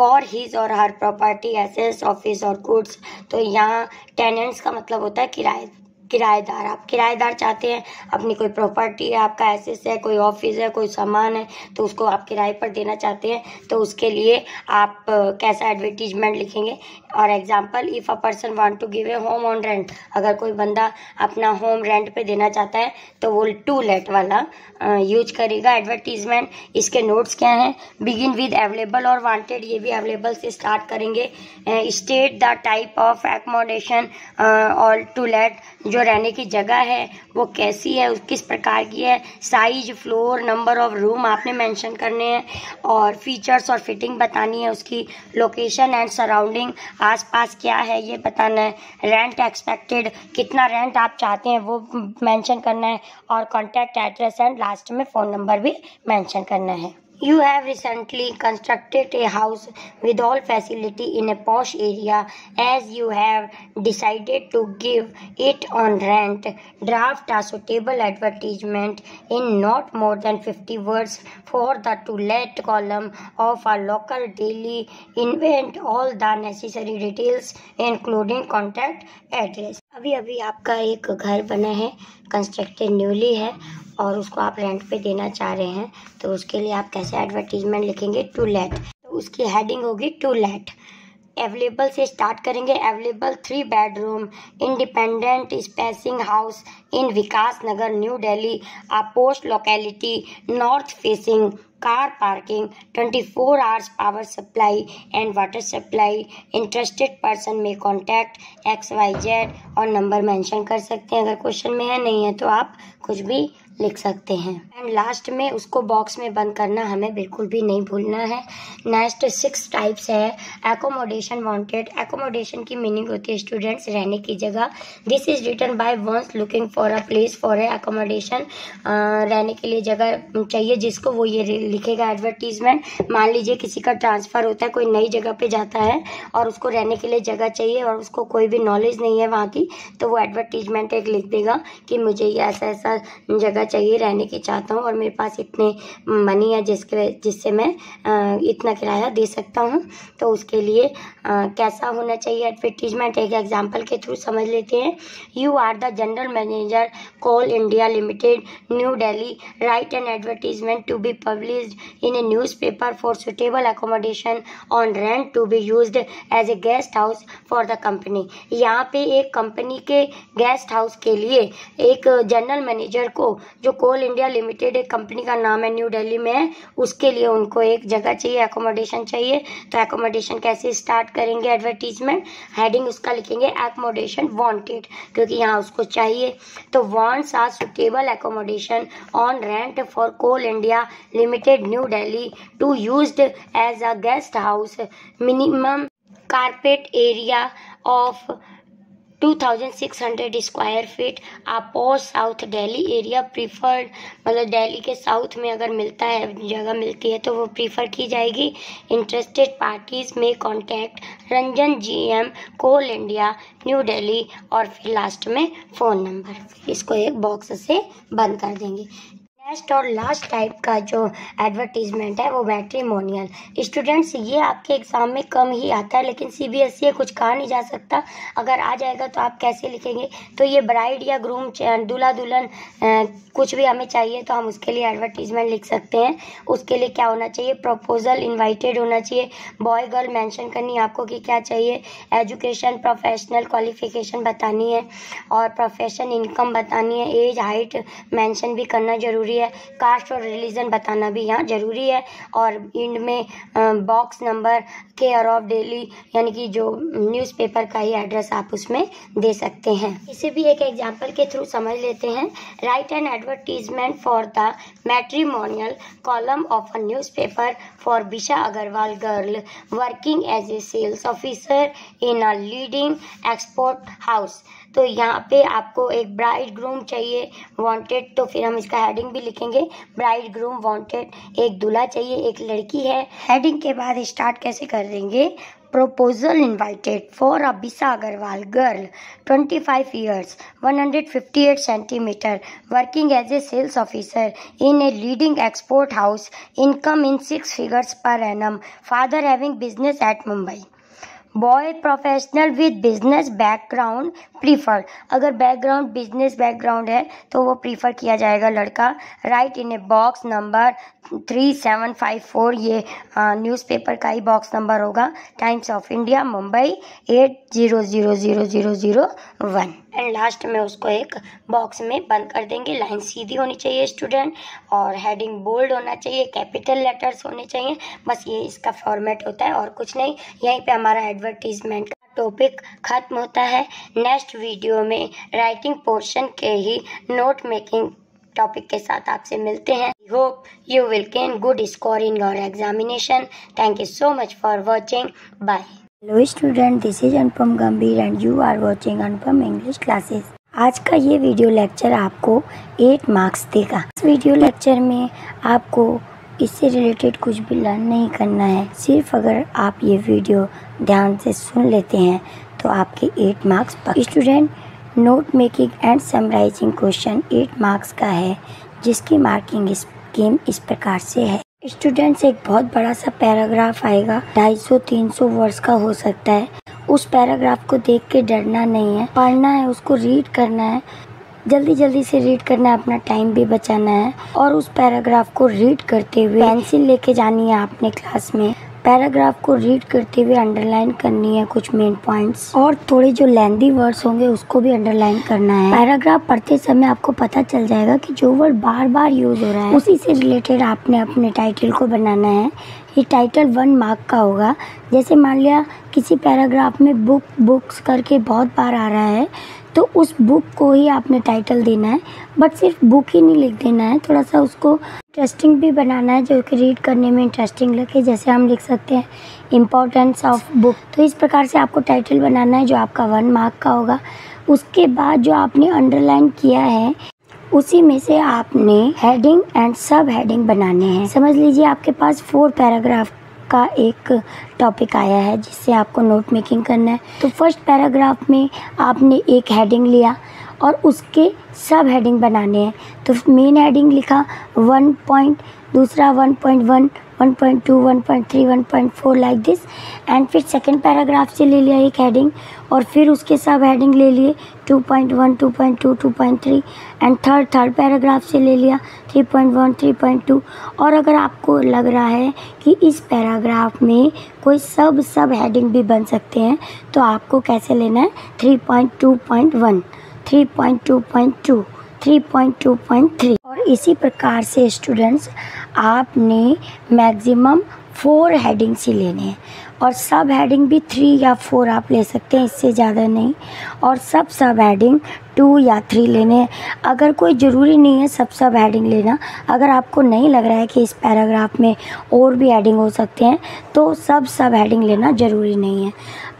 for his or her property, assets, office or goods. तो यहाँ tenants का मतलब होता है किराए किराएदार। आप किराएदार चाहते हैं, अपनी कोई प्रॉपर्टी है, आपका एसेस है, कोई ऑफिस है, कोई सामान है, तो उसको आप किराए पर देना चाहते हैं। तो उसके लिए आप कैसा एडवर्टीजमेंट लिखेंगे? और example, if a person want to give a home on rent, अगर कोई बंदा अपना होम रेंट पे देना चाहता है तो वो टू लेट वाला यूज करेगा एडवर्टीजमेंट। इसके नोट्स क्या हैं? बिगिन विद अवेलेबल और वांटेड, ये भी अवेलेबल से स्टार्ट करेंगे। State the type of accommodation all to let, जो रहने की जगह है वो कैसी है, किस प्रकार की है, size, floor, number of room आपने मेंशन करने हैं और फीचर्स और फिटिंग बतानी है उसकी, लोकेशन एंड सराउंडिंग आसपास क्या है ये बताना है, रेंट एक्सपेक्टेड कितना रेंट आप चाहते हैं वो मेंशन करना है और कॉन्टैक्ट एड्रेस एंड लास्ट में फ़ोन नंबर भी मेंशन करना है। You have recently constructed a house with all facility in a posh area as you have decided to give it on rent. Draft a suitable advertisement in not more than fifty words for the to let column of a local daily. Invent all the necessary details including contact address. अभी अभी आपका एक घर बना है, constructed newly है और उसको आप रेंट पे देना चाह रहे हैं, तो उसके लिए आप कैसे एडवर्टीजमेंट लिखेंगे, टू लेट, तो उसकी हेडिंग होगी टू लेट। अवेलेबल से स्टार्ट करेंगे, available three bedroom independent spacing house in Vikas Nagar new Delhi, a post locality, north facing, car parking, twenty four hours power supply and water supply. Interested person में contact X Y Z और number mention कर सकते हैं, अगर question में है, नहीं है तो आप कुछ भी लिख सकते हैं। एंड लास्ट में उसको बॉक्स में बंद करना हमें बिल्कुल भी नहीं भूलना है। नेक्स्ट सिक्स टाइप्स है। एकोमोडेशन वांटेड, एकोमोडेशन की मीनिंग होती है स्टूडेंट्स रहने की जगह। This is written by one's looking for a place for a accommodation, रहने के लिए जगह चाहिए जिसको, वो ये लिखेगा एडवर्टीजमेंट। मान लीजिए किसी का ट्रांसफ़र होता है, कोई नई जगह पे जाता है और उसको रहने के लिए जगह चाहिए और उसको कोई भी नॉलेज नहीं है वहाँ की, तो वो एडवर्टीजमेंट एक लिख देगा कि मुझे ये ऐसा ऐसा जगह चाहिए रहने की, चाहता हूँ और मेरे पास इतने मनी है जिसके जिससे मैं इतना किराया दे सकता हूँ। तो उसके लिए कैसा होना चाहिए एडवर्टीजमेंट, एक एग्जाम्पल के थ्रू समझ लेते हैं। You are the general manager coal India limited new Delhi, write an advertisement to be publish in a newspaper for suitable accommodation on rent to be used as a guest house for the company. यहाँ पे एक company के guest house के लिए एक general manager को, जो कोल India limited एक कंपनी का नाम है न्यू दिल्ली में है, उसके लिए उनको एक जगह चाहिए, एकोमोडेशन चाहिए। तो एकोमोडेशन कैसे स्टार्ट करेंगे एडवर्टीजमेंट, हेडिंग उसका लिखेंगे एकोमोडेशन वांटेड, क्योंकि यहाँ उसको चाहिए। तो wants are suitable accommodation on rent for coal India limited new Delhi to used as a guest house, minimum carpet area of two thousand six hundred square feet, आपो south Delhi area preferred, मतलब दिल्ली के south में अगर मिलता है, जगह मिलती है तो वो प्रीफर की जाएगी। इंटरेस्टेड पार्टीज में contact Ranjan G M Coal India new Delhi और फिर लास्ट में फ़ोन नंबर। इसको एक बॉक्स से बंद कर देंगे। नेक्स्ट और लास्ट टाइप का जो एडवर्टीजमेंट है वो मैट्रीमोनियल। स्टूडेंट्स ये आपके एग्ज़ाम में कम ही आता है, लेकिन सीबीएसई कुछ कहा नहीं जा सकता, अगर आ जाएगा तो आप कैसे लिखेंगे। तो ये ब्राइड या ग्रूम, दूल्हा दुल्हन, कुछ भी हमें चाहिए तो हम उसके लिए एडवर्टीजमेंट लिख सकते हैं। उसके लिए क्या होना चाहिए, प्रपोजल इन्वाइटेड होना चाहिए, बॉय गर्ल मेंशन करनी आपको कि क्या चाहिए, एजुकेशन, प्रोफेशनल क्वालिफिकेशन बतानी है और प्रोफेशन, इनकम बतानी है, एज, हाइट मेंशन भी करना ज़रूरी है, कास्ट और रिलीजन बताना भी यहाँ जरूरी है और एंड में box number care of daily, यानी कि जो न्यूज़पेपर का ही एड्रेस आप उसमें दे सकते हैं। इसे भी एक एग्जांपल के थ्रू समझ लेते हैं। Write an advertisement for the matrimonial column of a newspaper for Bisha Agarwal girl working as a sales officer in a leading export house. तो यहाँ पे आपको एक ब्राइड ग्रूम चाहिए वांटेड, तो फिर हम इसका हेडिंग भी लिखेंगे ब्राइड ग्रूम वांटेड, एक दूल्हा चाहिए, एक लड़की है। हेडिंग के बाद स्टार्ट कैसे कर देंगे, proposal invited for Abhisha Agarwal girl twenty-five years one hundred fifty-eight centimeter working as a sales officer in a leading export house, income in six figures per annum, father having business at Mumbai, boy professional with business background preferred, अगर background business background है तो वो prefer किया जाएगा लड़का। Write in a box number three seven five four, ये newspaper का ही बॉक्स नंबर होगा, Times of India Mumbai eight zero zero zero zero zero one. And last में उसको एक बॉक्स में बंद कर देंगे। लाइन सीधी होनी चाहिए स्टूडेंट और हेडिंग बोल्ड होना चाहिए, कैपिटल लेटर्स होने चाहिए, बस ये इसका फॉर्मेट होता है और कुछ नहीं। यहीं पे हमारा एडवर्टीजमेंट टॉपिक खत्म होता है। नेक्स्ट वीडियो में राइटिंग पोर्शन के ही नोट मेकिंग टॉपिक के साथ आपसे मिलते हैं। Hope you will gain good score in your examination. Thank you so much for watching. Bye. Hello student, this is Anupam Gambhir and you are watching Anupam English classes. आज का ये वीडियो लेक्चर आपको eight marks देगा। इस वीडियो लेक्चर में आपको इससे related कुछ भी लर्न नहीं करना है। सिर्फ अगर आप ये वीडियो ध्यान से सुन लेते हैं तो आपके eight marks. Student, note making and summarising question eight marks का है, जिसकी मार्किंग स्कीम इस प्रकार से है। स्टूडेंट्स, एक बहुत बड़ा सा पैराग्राफ आएगा, दो सौ पचास तीन सौ वर्ड्स का हो सकता है। उस पैराग्राफ को देख के डरना नहीं है, पढ़ना है, उसको रीड करना है, जल्दी जल्दी से रीड करना है, अपना टाइम भी बचाना है। और उस पैराग्राफ को रीड करते हुए पेंसिल लेके जानी है आपने क्लास में। पैराग्राफ को रीड करते हुए अंडरलाइन करनी है कुछ मेन पॉइंट्स, और थोड़े जो लेंदी वर्ड्स होंगे उसको भी अंडरलाइन करना है। पैराग्राफ पढ़ते समय आपको पता चल जाएगा कि जो वर्ड बार बार यूज हो रहा है उसी से रिलेटेड आपने अपने टाइटल को बनाना है। ये टाइटल वन मार्क का होगा। जैसे मान लिया किसी पैराग्राफ में बुक बुक्स करके बहुत बार आ रहा है, तो उस बुक को ही आपने टाइटल देना है। बट सिर्फ बुक ही नहीं लिख देना है, थोड़ा सा उसको इंटरेस्टिंग भी बनाना है, जो कि रीड करने में इंटरेस्टिंग लगे। जैसे हम लिख सकते हैं इम्पोर्टेंस ऑफ बुक। तो इस प्रकार से आपको टाइटल बनाना है, जो आपका वन मार्क का होगा। उसके बाद जो आपने अंडरलाइन किया है उसी में से आपने हेडिंग एंड सब हेडिंग बनाने हैं। समझ लीजिए आपके पास फोर पैराग्राफ का एक टॉपिक आया है जिससे आपको नोट मेकिंग करना है। तो फर्स्ट पैराग्राफ में आपने एक हेडिंग लिया और उसके सब हेडिंग बनाने हैं। तो मेन हेडिंग लिखा वन पॉइंट, दूसरा one point one, one point two, one point three, one point four like this. And फिर सेकंड पैराग्राफ से ले लिया एक हेडिंग और फिर उसके सब हेडिंग ले लिए two point one, two point two, two point three. And third third paragraph से ले लिया three point one, three point two. और अगर आपको लग रहा है कि इस पैराग्राफ में कोई सब सब हेडिंग भी बन सकते हैं तो आपको कैसे लेना है, three point two point one, three point two point two, three point two point three. और इसी प्रकार से स्टूडेंट्स आपने मैक्सिमम फोर हेडिंग्स ही लेने हैं, और सब हेडिंग भी थ्री या फोर आप ले सकते हैं, इससे ज़्यादा नहीं। और सब सब हेडिंग टू या थ्री लेने हैं। अगर कोई ज़रूरी नहीं है सब सब हेडिंग लेना, अगर आपको नहीं लग रहा है कि इस पैराग्राफ में और भी हेडिंग हो सकते हैं तो सब सब हेडिंग लेना ज़रूरी नहीं है।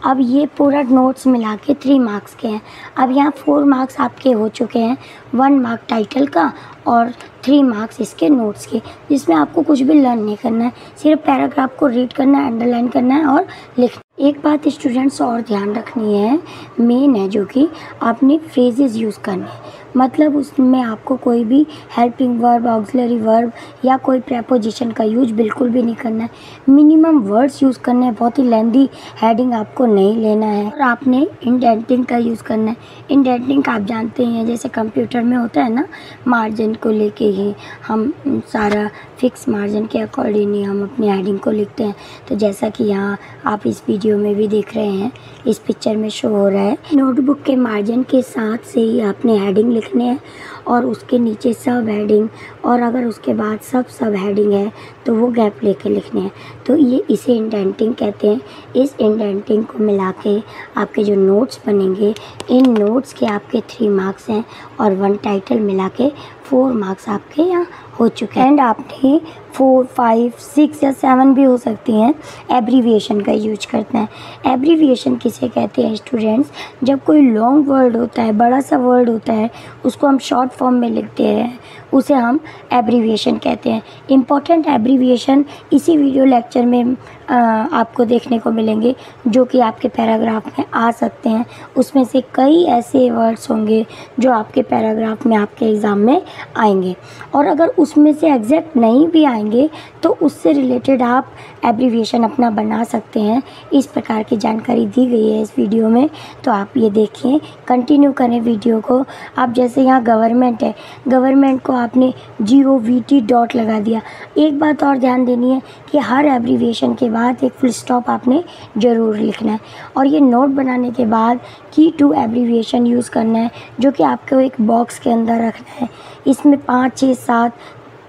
अब ये पूरा नोट्स मिला के थ्री मार्क्स के हैं। अब यहाँ फोर मार्क्स आपके हो चुके हैं, वन मार्क टाइटल का और थ्री मार्क्स इसके नोट्स के, जिसमें आपको कुछ भी लर्न नहीं करना है, सिर्फ पैराग्राफ को रीड करना है, अंडरलाइन करना है और लिखना। एक बात स्टूडेंट्स और ध्यान रखनी है, मेन है जो कि आपने फ्रेजेस यूज़ करने हैं। मतलब उसमें आपको कोई भी हेल्पिंग वर्ब, ऑक्सिलरी वर्ब या कोई प्रेपोजिशन का यूज बिल्कुल भी नहीं करना है। मिनिमम वर्ड्स यूज़ करने हैं, बहुत ही लेंदी हेडिंग आपको नहीं लेना है। और आपने इंडेंटिंग का यूज़ करना है। इंडेंटिंग का आप जानते हैं जैसे कंप्यूटर में होता है ना, मार्जिन को लेके ही हम सारा फिक्स मार्जिन के अकॉर्डिंग ही हम अपनी हेडिंग को लिखते हैं। तो जैसा कि यहाँ आप इस वीडियो में भी देख रहे हैं, इस पिक्चर में शो हो रहा है, नोटबुक के मार्जिन के साथ से ही आपने हेडिंग लिखने हैं और उसके नीचे सब हेडिंग, और अगर उसके बाद सब सब हेडिंग है तो वो गैप लेके लिखने हैं। तो ये इसे इंडेंटिंग कहते हैं। इस इंडेंटिंग को मिला के आपके जो नोट्स बनेंगे, इन नोट्स के आपके थ्री मार्क्स हैं और वन टाइटल मिला के फोर मार्क्स आपके यहाँ हो चुके हैं। एंड आपने फोर, फाइव, सिक्स या सेवन भी हो सकती हैं। एब्रीविएशन का यूज करते हैं। एब्रीविएशन किसे कहते हैं स्टूडेंट्स, जब कोई लॉन्ग वर्ड होता है, बड़ा सा वर्ड होता है, उसको हम शॉर्ट फॉर्म में लिखते हैं, उसे हम एब्रीविएशन कहते हैं। इम्पॉर्टेंट एब्रीविएशन इसी वीडियो लेक्चर में आ, आपको देखने को मिलेंगे, जो कि आपके पैराग्राफ में आ सकते हैं। उसमें से कई ऐसे वर्ड्स होंगे जो आपके पैराग्राफ में आपके एग्ज़ाम में आएंगे, और अगर उसमें से एग्जैक्ट नहीं भी आएंगे तो उससे रिलेटेड आप एब्रीविएशन अपना बना सकते हैं। इस प्रकार की जानकारी दी गई है इस वीडियो में, तो आप ये देखिए, कंटिन्यू करें वीडियो को। आप जैसे यहाँ गवर्नमेंट है, गवर्नमेंट को आपने G O V T dot लगा दिया। एक बात और ध्यान देनी है कि हर एब्रीविएशन के बाद एक फुल स्टॉप आपने ज़रूर लिखना है, और ये नोट बनाने के बाद की टू एब्रीविएशन यूज़ करना है, जो कि आपको एक बॉक्स के अंदर रखना है। इसमें पाँच, छः, सात,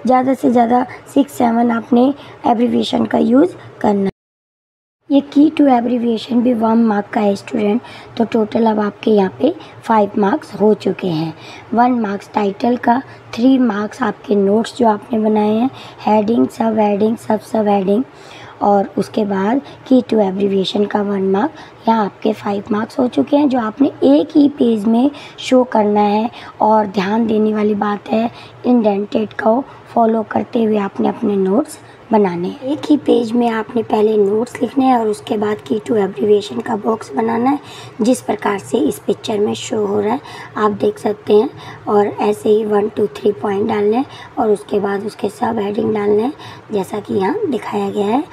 ज़्यादा से ज़्यादा सिक्स, सेवन आपने एब्रीविएशन का यूज़ करना है। ये की टू एब्रीविएशन भी वन मार्क का है स्टूडेंट, तो टोटल अब आपके यहाँ पे फाइव मार्क्स हो चुके हैं। वन मार्क्स टाइटल का, थ्री मार्क्स आपके नोट्स जो आपने बनाए हैं, हेडिंग, सब हेडिंग, सब सब हेडिंग, और उसके बाद की टू एब्रीविएशन का वन मार्क, यहाँ आपके फाइव मार्क्स हो चुके हैं जो आपने एक ही पेज में शो करना है। और ध्यान देने वाली बात है इंडेंटेड को फॉलो करते हुए आपने अपने नोट्स बनाने, एक ही पेज में आपने पहले नोट्स लिखने हैं और उसके बाद की टू एब्रीविएशन का बॉक्स बनाना है जिस प्रकार से इस पिक्चर में शो हो रहा है आप देख सकते हैं। और ऐसे ही वन टू थ्री पॉइंट डालने हैं और उसके बाद उसके सब हेडिंग डालने हैं जैसा कि यहाँ दिखाया गया है।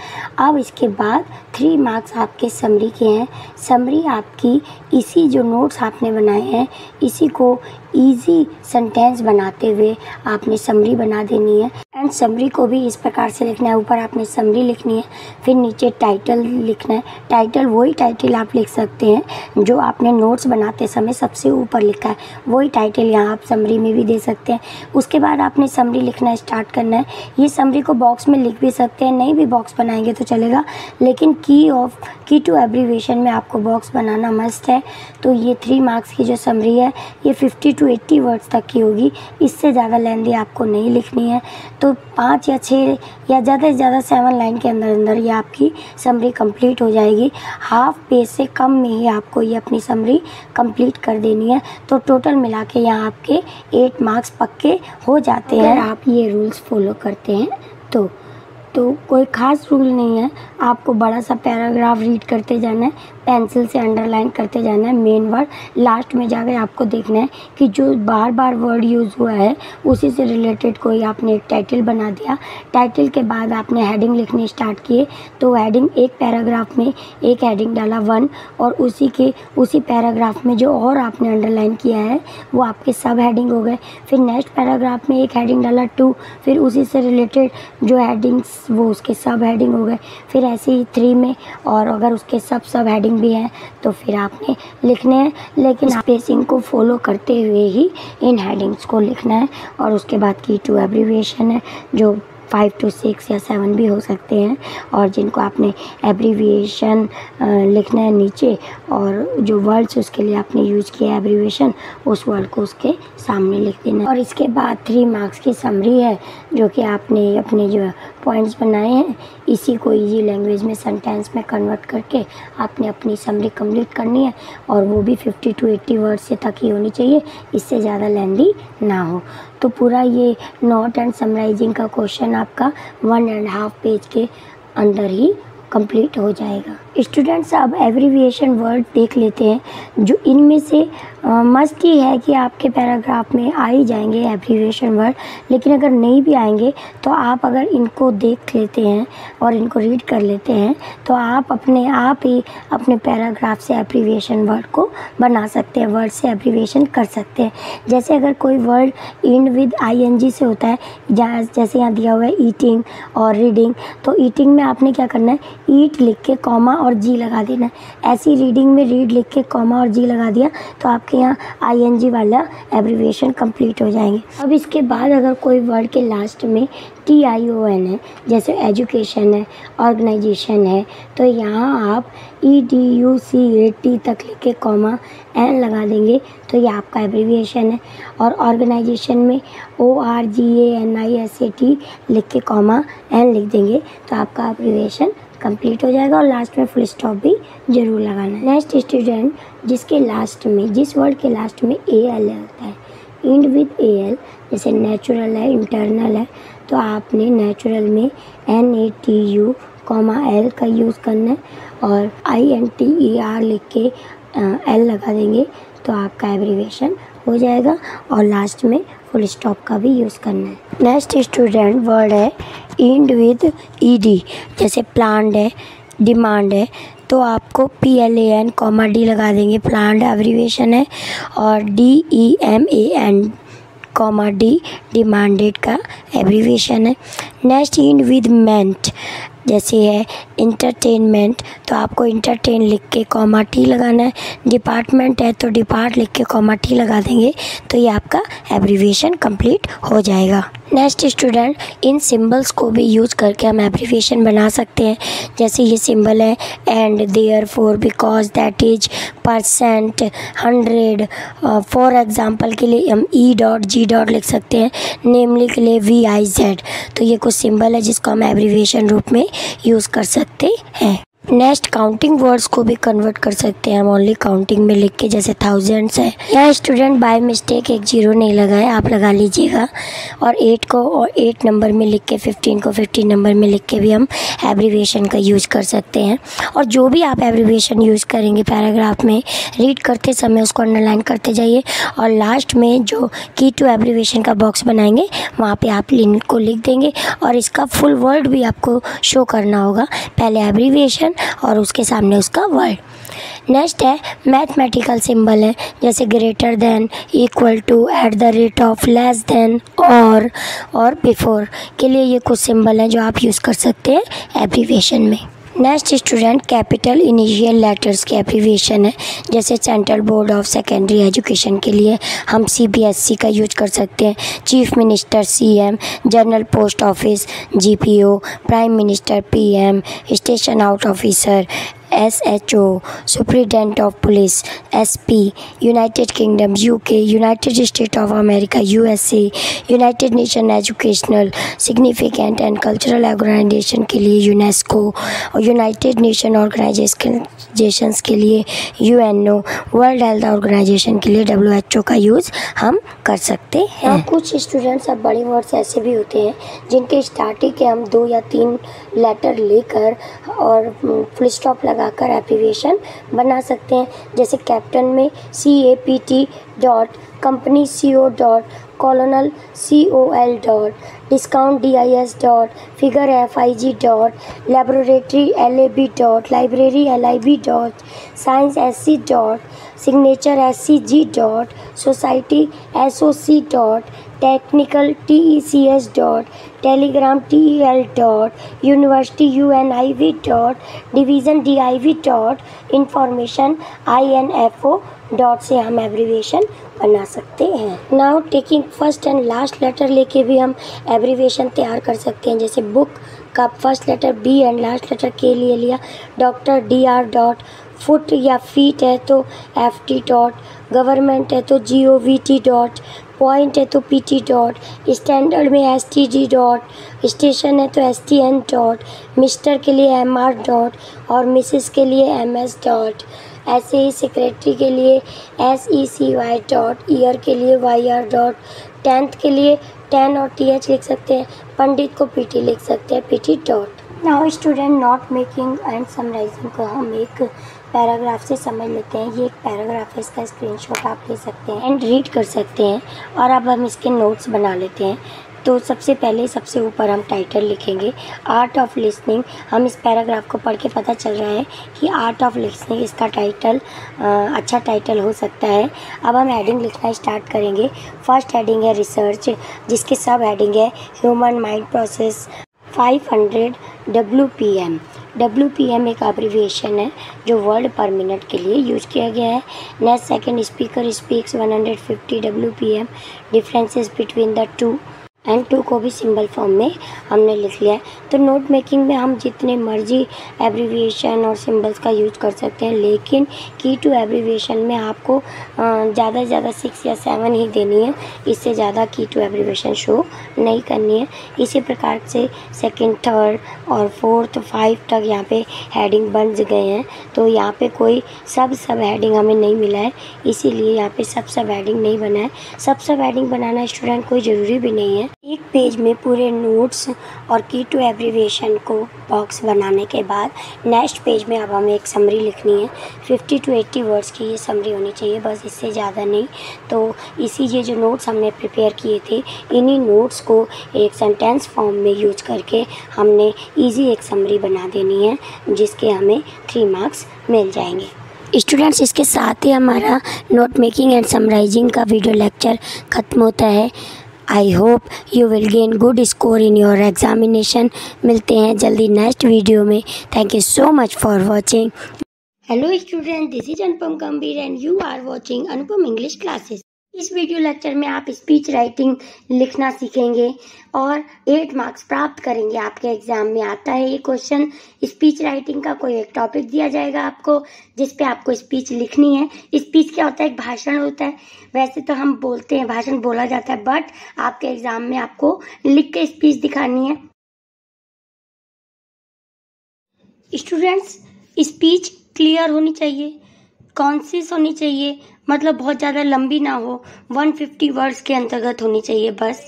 अब इसके बाद थ्री मार्क्स आपके समरी के हैं। समरी आपकी इसी जो नोट्स आपने बनाए हैं इसी को ईजी सेंटेंस बनाते हुए आपने समरी बना देनी है। एंड समरी को भी इस प्रकार से लिखना है, ऊपर आपने समरी लिखनी है, फिर नीचे टाइटल लिखना है। टाइटल वही टाइटल आप लिख सकते हैं जो आपने नोट्स बनाते समय सबसे ऊपर लिखा है, वही टाइटल यहाँ आप समरी में भी दे सकते हैं। उसके बाद आपने समरी लिखना स्टार्ट करना है। ये समरी को बॉक्स में लिख भी सकते हैं, नहीं भी बॉक्स बनाएंगे तो चलेगा, लेकिन की ऑफ की टू एब्रीविएशन में आपको बॉक्स बनाना मस्ट है। तो ये थ्री मार्क्स की जो समरी है ये फिफ्टी टू एट्टी वर्ड्स तक की होगी, इससे ज़्यादा लेंदी आपको नहीं लिखनी है। तो पाँच या छः या ज़्यादा से ज़्यादा सेवन लाइन के अंदर अंदर ये आपकी समरी कंप्लीट हो जाएगी। हाफ पेज से कम में ही आपको ये अपनी समरी कंप्लीट कर देनी है। तो टोटल मिला के यहाँ आपके एट मार्क्स पक्के हो जाते हैं अगर आप ये रूल्स फॉलो करते हैं तो। तो कोई ख़ास रूल नहीं है, आपको बड़ा सा पैराग्राफ रीड करते जाना है, पेंसिल से अंडरलाइन करते जाना है, मेन वर्ड लास्ट में जाकर आपको देखना है कि जो बार बार वर्ड यूज़ हुआ है उसी से रिलेटेड कोई आपने एक टाइटल बना दिया। टाइटल के बाद आपने हेडिंग लिखने स्टार्ट किए, तो हेडिंग एक पैराग्राफ में एक हेडिंग डाला वन, और उसी के उसी पैराग्राफ में जो और आपने अंडरलाइन किया है वो आपके सब हेडिंग हो गए। फिर नेक्स्ट पैराग्राफ में एक हेडिंग डाला टू, फिर उसी से रिलेटेड जो हेडिंग्स वो उसके सब हेडिंग हो गए। फिर ऐसे ही थ्री में, और अगर उसके सब सब हेडिंग भी हैं तो फिर आपने लिखने हैं, लेकिन स्पेसिंग को फॉलो करते हुए ही इन हेडिंग्स को लिखना है। और उसके बाद की टू एब्रीविएशन है जो फाइव टू सिक्स या सेवन भी हो सकते हैं, और जिनको आपने एब्रीविएशन लिखना है नीचे, और जो वर्ड्स उसके लिए आपने यूज किया एब्रीविएशन उस वर्ड को उसके सामने लिख देना है। और इसके बाद थ्री मार्क्स की समरी है जो कि आपने अपने जो पॉइंट्स बनाए हैं इसी को इजी लैंग्वेज में सेंटेंस में कन्वर्ट करके आपने अपनी समरी कंप्लीट करनी है, और वो भी फिफ्टी टू एट्टी वर्ड से तक ही होनी चाहिए, इससे ज़्यादा लेंदी ना हो। तो पूरा ये नोट एंड समराइजिंग का क्वेश्चन आपका वन एंड हाफ पेज के अंदर ही कंप्लीट हो जाएगा। स्टूडेंट्स अब एब्रीविएशन वर्ड देख लेते हैं, जो इनमें से मस्ट ही है कि आपके पैराग्राफ में आ ही जाएंगे एब्रीविएशन वर्ड, लेकिन अगर नहीं भी आएंगे तो आप अगर इनको देख लेते हैं और इनको रीड कर लेते हैं तो आप अपने आप ही अपने पैराग्राफ से एब्रीविएशन वर्ड को बना सकते हैं, वर्ड से एब्रीविएशन कर सकते हैं। जैसे अगर कोई word end with I N G से होता है, जैसे यहाँ दिया हुआ है ईटिंग और रीडिंग, तो ईटिंग में आपने क्या करना है, ईट लिख के कॉमा और जी लगा देना। ऐसी रीडिंग में रीड लिख के कॉमा और जी लगा दिया तो आपके यहाँ आई एन जी वाला एब्रीविएशन कंप्लीट हो जाएंगे। अब इसके बाद अगर कोई वर्ड के लास्ट में टी आई ओ एन है, जैसे एजुकेशन है, ऑर्गेनाइजेशन है, तो यहाँ आप E D U C A T तक लिख के कॉमा एन लगा देंगे तो ये आपका एब्रीविएशन है। और ऑर्गेनाइजेशन में O R G A N I S A T लिख के कॉमा एन लिख देंगे तो आपका एब्रीविएशन कंप्लीट हो जाएगा। और लास्ट में फुल स्टॉप भी जरूर लगाना है। नेक्स्ट स्टूडेंट, जिसके लास्ट में जिस वर्ड के लास्ट में ए एल होता है, एंड विद ए एल, जैसे नेचुरल है, इंटरनल है, तो आपने नेचुरल में N A T U comma L का यूज़ करना है और I N T E R लिख के एल लगा देंगे तो आपका एब्रीविएशन हो जाएगा। और लास्ट में फुल स्टॉप का भी यूज़ करना है। नेक्स्ट स्टूडेंट वर्ड है एंड विद ई डी, जैसे प्लांट है, डिमांड है, तो आपको P L A N comma D लगा देंगे, प्लांट एब्रीविएशन है। और D E M A N comma D demanded का एब्रीविएशन है। नेक्स्ट एंड विद मेंट, जैसे है इंटरटेनमेंट, तो आपको इंटरटेन लिख के कॉमा टी लगाना है। डिपार्टमेंट है तो डिपार्ट लिख के कॉमा टी लगा देंगे, तो ये आपका एब्रीविएशन कंप्लीट हो जाएगा। नेक्स्ट स्टूडेंट, इन सिंबल्स को भी यूज़ करके हम एब्रीविएशन बना सकते हैं। जैसे ये सिंबल है and, therefore, because, that is, percent, hundred. For example के लिए हम ई डॉट जी डॉट लिख सकते हैं, नेमली के लिए वी आई जेड। तो ये कुछ सिंबल है जिसको हम एब्रीविएशन रूप में यूज़ कर सकते हैं। नेक्स्ट, काउंटिंग वर्ड्स को भी कन्वर्ट कर सकते हैं हम ओनली काउंटिंग में लिख के, जैसे थाउजेंड्स है। यहाँ स्टूडेंट बाय मिस्टेक एक जीरो नहीं लगाया, आप लगा लीजिएगा। और एट को और एट नंबर में लिख के, फिफ्टीन को फिफ्टीन नंबर में लिख के भी हम एब्रीविएशन का यूज़ कर सकते हैं। और जो भी आप एब्रीविएशन यूज़ करेंगे पैराग्राफ में, रीड करते समय उसको अंडरलाइन करते जाइए, और लास्ट में जो की टू एब्रीविएशन का बॉक्स बनाएंगे वहाँ पर आप इनको लिख देंगे। और इसका फुल वर्ड भी आपको शो करना होगा, पहले एब्रीविएशन और उसके सामने उसका वर्ड। नेक्स्ट है मैथमेटिकल सिंबल है, जैसे greater than, equal to, at the rate of, less than, और और बिफोर के लिए ये कुछ सिंबल हैं जो आप यूज़ कर सकते हैं एब्रीविएशन में। Next student, capital initial letters के एब्रीविएशन है, जैसे central board of secondary education के लिए हम सी बी एस ई का यूज कर सकते हैं, chief minister C M, general post office G P O, prime minister P M, station out officer S H O, superintendent of police S P, United Kingdom U K, United State of America U S A, United Nation educational significant and cultural organisation के लिए UNESCO, और United Nation organisations के लिए U N O, world health organisation के लिए W H O का use हम कर सकते हैं। कुछ स्टूडेंट्स अब बड़े वर्ड्स ऐसे भी होते हैं जिनके स्टार्टिंग के हम दो या तीन लेटर लेकर और फुल स्टॉप लगाकर एब्रीविएशन बना सकते हैं, जैसे कैप्टन में C A P T dot, company C O dot, colonel C O L dot, discount D I S dot, figure F I G dot, laboratory L A B dot, library L I B dot, science S C dot, signature S C G dot, society S O C dot, technical T E C S dot, telegram T E L dot, university U N I V dot, division D I V dot, information I N F O dot से हम abbreviation बना सकते हैं। Now taking first and last letter लेके भी हम abbreviation तैयार कर सकते हैं, जैसे बुक का first letter B and last letter के लिए लिया doctor D R dot, foot या फीट है तो एफ टी डॉट, गवर्नमेंट है तो G O V T dot, point है तो पी टी डॉट, स्टैंडर्ड में S T G dot, station है तो S T N dot, mister के लिए एम आर डॉट और मिसेस के लिए एम एस डॉट, ऐसे ही सेक्रेटरी के लिए S E C Y dot, year के लिए वाई आर डॉट, टेंथ के लिए टेन और टी एच लिख सकते हैं, पंडित को पी टी लिख सकते हैं P T dot. Now student note making and summarising को हम एक पैराग्राफ से समझ लेते हैं। ये एक पैराग्राफ है, इसका स्क्रीनशॉट आप ले सकते हैं एंड रीड कर सकते हैं। और अब हम इसके नोट्स बना लेते हैं। तो सबसे पहले सबसे ऊपर हम टाइटल लिखेंगे आर्ट ऑफ लिसनिंग। हम इस पैराग्राफ को पढ़ के पता चल रहा है कि आर्ट ऑफ लिसनिंग इसका टाइटल आ, अच्छा टाइटल हो सकता है। अब हम हेडिंग लिखना स्टार्ट करेंगे। फर्स्ट हेडिंग है रिसर्च, जिसकी सब हेडिंग है human mind process five hundred W P M. W P M एक एब्रीविएशन है जो वर्ड पर मिनट के लिए यूज किया गया है। Next second speaker speaks one hundred fifty W P M, differences between the two and two को भी सिंबल फॉर्म में हमने लिख लिया है। तो नोट मेकिंग में हम जितने मर्जी एब्रीविएशन और सिंबल्स का यूज कर सकते हैं, लेकिन की टू एब्रीविएशन में आपको ज़्यादा से ज़्यादा सिक्स या सेवन ही देनी है, इससे ज़्यादा की टू एब्रीविएशन शो नहीं करनी है। इसी प्रकार से सेकंड, थर्ड और फोर्थ, फाइव तक यहाँ पे हेडिंग बन गए हैं। तो यहाँ पर कोई सब सब हेडिंग हमें नहीं मिला है, इसीलिए यहाँ पर सब सब हेडिंग नहीं बना है। सब सब हेडिंग बनाना स्टूडेंट कोई ज़रूरी भी नहीं है। एक पेज में पूरे नोट्स और की टू एब्रीविएशन को बॉक्स बनाने के बाद नेक्स्ट पेज में अब हमें एक समरी लिखनी है। फिफ्टी टू एटी वर्ड्स की ये समरी होनी चाहिए, बस इससे ज़्यादा नहीं। तो इसी ये जो नोट्स हमने प्रिपेयर किए थे, इन्हीं नोट्स को एक सेंटेंस फॉर्म में यूज करके हमने इजी एक समरी बना देनी है, जिसके हमें थ्री मार्क्स मिल जाएंगे। स्टूडेंट्स, इसके साथ ही हमारा नोट मेकिंग एंड समराइजिंग का वीडियो लेक्चर ख़त्म होता है। I hope you will gain good score in your examination. मिलते हैं जल्दी नेक्स्ट वीडियो में। Thank you so much for watching. Hello student, this is Anupam Gambhir and you are watching Anupam English classes. इस video lecture में आप स्पीच राइटिंग लिखना सीखेंगे और एट मार्क्स प्राप्त करेंगे। आपके एग्जाम में आता है ये क्वेश्चन, स्पीच राइटिंग का कोई एक टॉपिक दिया जाएगा आपको जिसपे आपको स्पीच लिखनी है। स्पीच क्या होता है? एक भाषण होता है। वैसे तो हम बोलते हैं, भाषण बोला जाता है, बट आपके एग्जाम में आपको लिख के स्पीच दिखानी है। स्टूडेंट्स, स्पीच क्लियर होनी चाहिए, कॉन्सिस होनी चाहिए, मतलब बहुत ज़्यादा लंबी ना हो, एक सौ पचास वर्ड्स के अंतर्गत होनी चाहिए बस।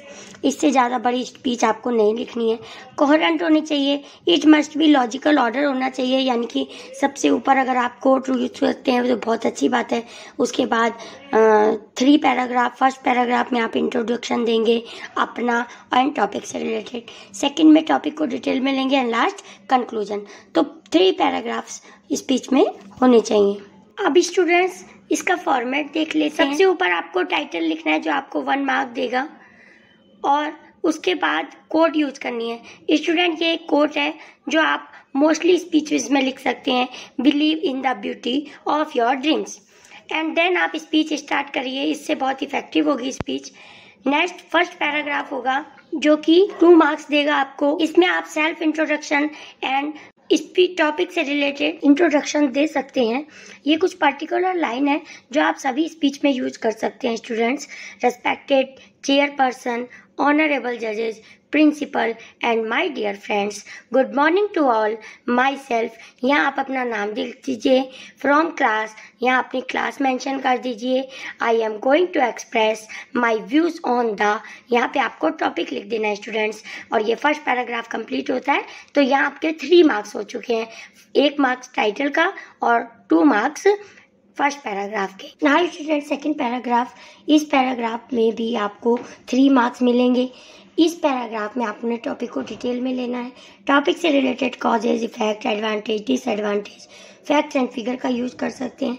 इससे ज़्यादा बड़ी स्पीच आपको नहीं लिखनी है। कोहेरेंट होनी चाहिए। It must be logical order होना चाहिए, यानी कि सबसे ऊपर अगर आप कोट यूज करते हैं तो बहुत अच्छी बात है। उसके बाद थ्री पैराग्राफ, फर्स्ट पैराग्राफ में आप इंट्रोडक्शन देंगे अपना एंड टॉपिक से रिलेटेड, सेकेंड में टॉपिक को डिटेल में लेंगे एंड लास्ट कंक्लूजन। तो थ्री पैराग्राफ्स स्पीच में होने चाहिए। अब स्टूडेंट्स इसका फॉर्मेट देख लेते हैं। सबसे ऊपर आपको टाइटल लिखना है जो आपको वन मार्क देगा, और उसके बाद कोट यूज करनी है। स्टूडेंट ये एक कोट है जो आप मोस्टली स्पीचेस में लिख सकते हैं, believe in the beauty of your dreams, and then आप स्पीच स्टार्ट करिए। इससे बहुत इफेक्टिव होगी स्पीच। नेक्स्ट फर्स्ट पैराग्राफ होगा जो कि टू मार्क्स देगा आपको। इसमें आप self introduction and speech topic से रिलेटेड इंट्रोडक्शन दे सकते हैं। ये कुछ पर्टिकुलर लाइन है जो आप सभी स्पीच में यूज कर सकते हैं। स्टूडेंट्स, रेस्पेक्टेड चेयरपर्सन, ऑनरेबल जजेस, principal and my dear friends, good morning to all, myself, यहाँ आप अपना नाम लिख दीजिए। फ्रॉम क्लास, यहाँ अपनी क्लास मेंशन कर दीजिए। I am going to express my views on the, यहाँ पे आपको टॉपिक लिख देना है स्टूडेंट्स। और ये फर्स्ट पैराग्राफ कंप्लीट होता है। तो यहाँ आपके थ्री मार्क्स हो चुके हैं, एक मार्क्स टाइटल का और टू मार्क्स फर्स्ट पैराग्राफ के। नाउ स्टूडेंट सेकंड पैराग्राफ, इस पैराग्राफ में भी आपको थ्री मार्क्स मिलेंगे। इस पैराग्राफ में आपने टॉपिक को डिटेल में लेना है। टॉपिक से related causes, effect, advantage, disadvantage, facts and figure का यूज़ कर सकते हैं।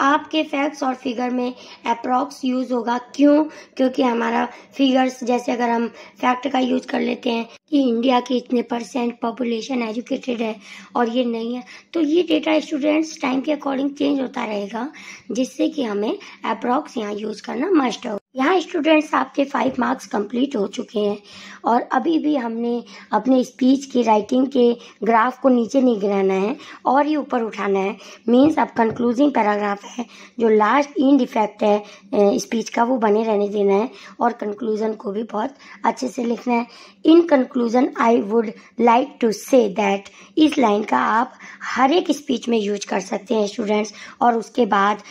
आपके फैक्ट्स और फिगर में अप्रॉक्स यूज़ होगा। क्यों? क्योंकि हमारा फिगर्स, जैसे अगर हम फैक्ट का यूज़ कर लेते हैं कि इंडिया के इतने परसेंट पॉपुलेशन एजुकेटेड है और ये नहीं है, तो ये डेटा स्टूडेंट्स टाइम के अकॉर्डिंग चेंज होता रहेगा, जिससे कि हमें अप्रॉक्स यहाँ यूज़ करना मस्ट हो। यहाँ स्टूडेंट्स आपके फाइव मार्क्स कंप्लीट हो चुके हैं, और अभी भी हमने अपने स्पीच की राइटिंग के ग्राफ को नीचे नहीं गिराना है और ये ऊपर उठाना है। मीन्स अब कंक्लूजिंग पैराग्राफ है जो लास्ट एंड इफेक्ट है स्पीच का, वो बने रहने देना है, और कंक्लूजन को भी बहुत अच्छे से लिखना है। In conclusion I would like to say that, इस लाइन का आप हर एक स्पीच में यूज कर सकते हैं स्टूडेंट्स। और उसके बाद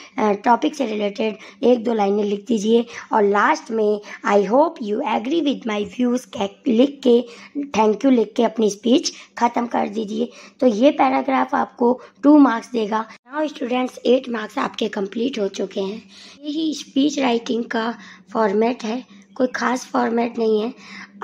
टॉपिक से रिलेटेड एक दो लाइनें लिख दीजिए, और लास्ट में I hope you agree with my views लिख के, थैंक यू लिख के अपनी स्पीच खत्म कर दीजिए। तो ये पैराग्राफ आपको टू मार्क्स देगा। नाउ स्टूडेंट्स एट मार्क्स आपके कंप्लीट हो चुके हैं। यही स्पीच राइटिंग का फॉर्मेट है, कोई खास फॉर्मेट नहीं है।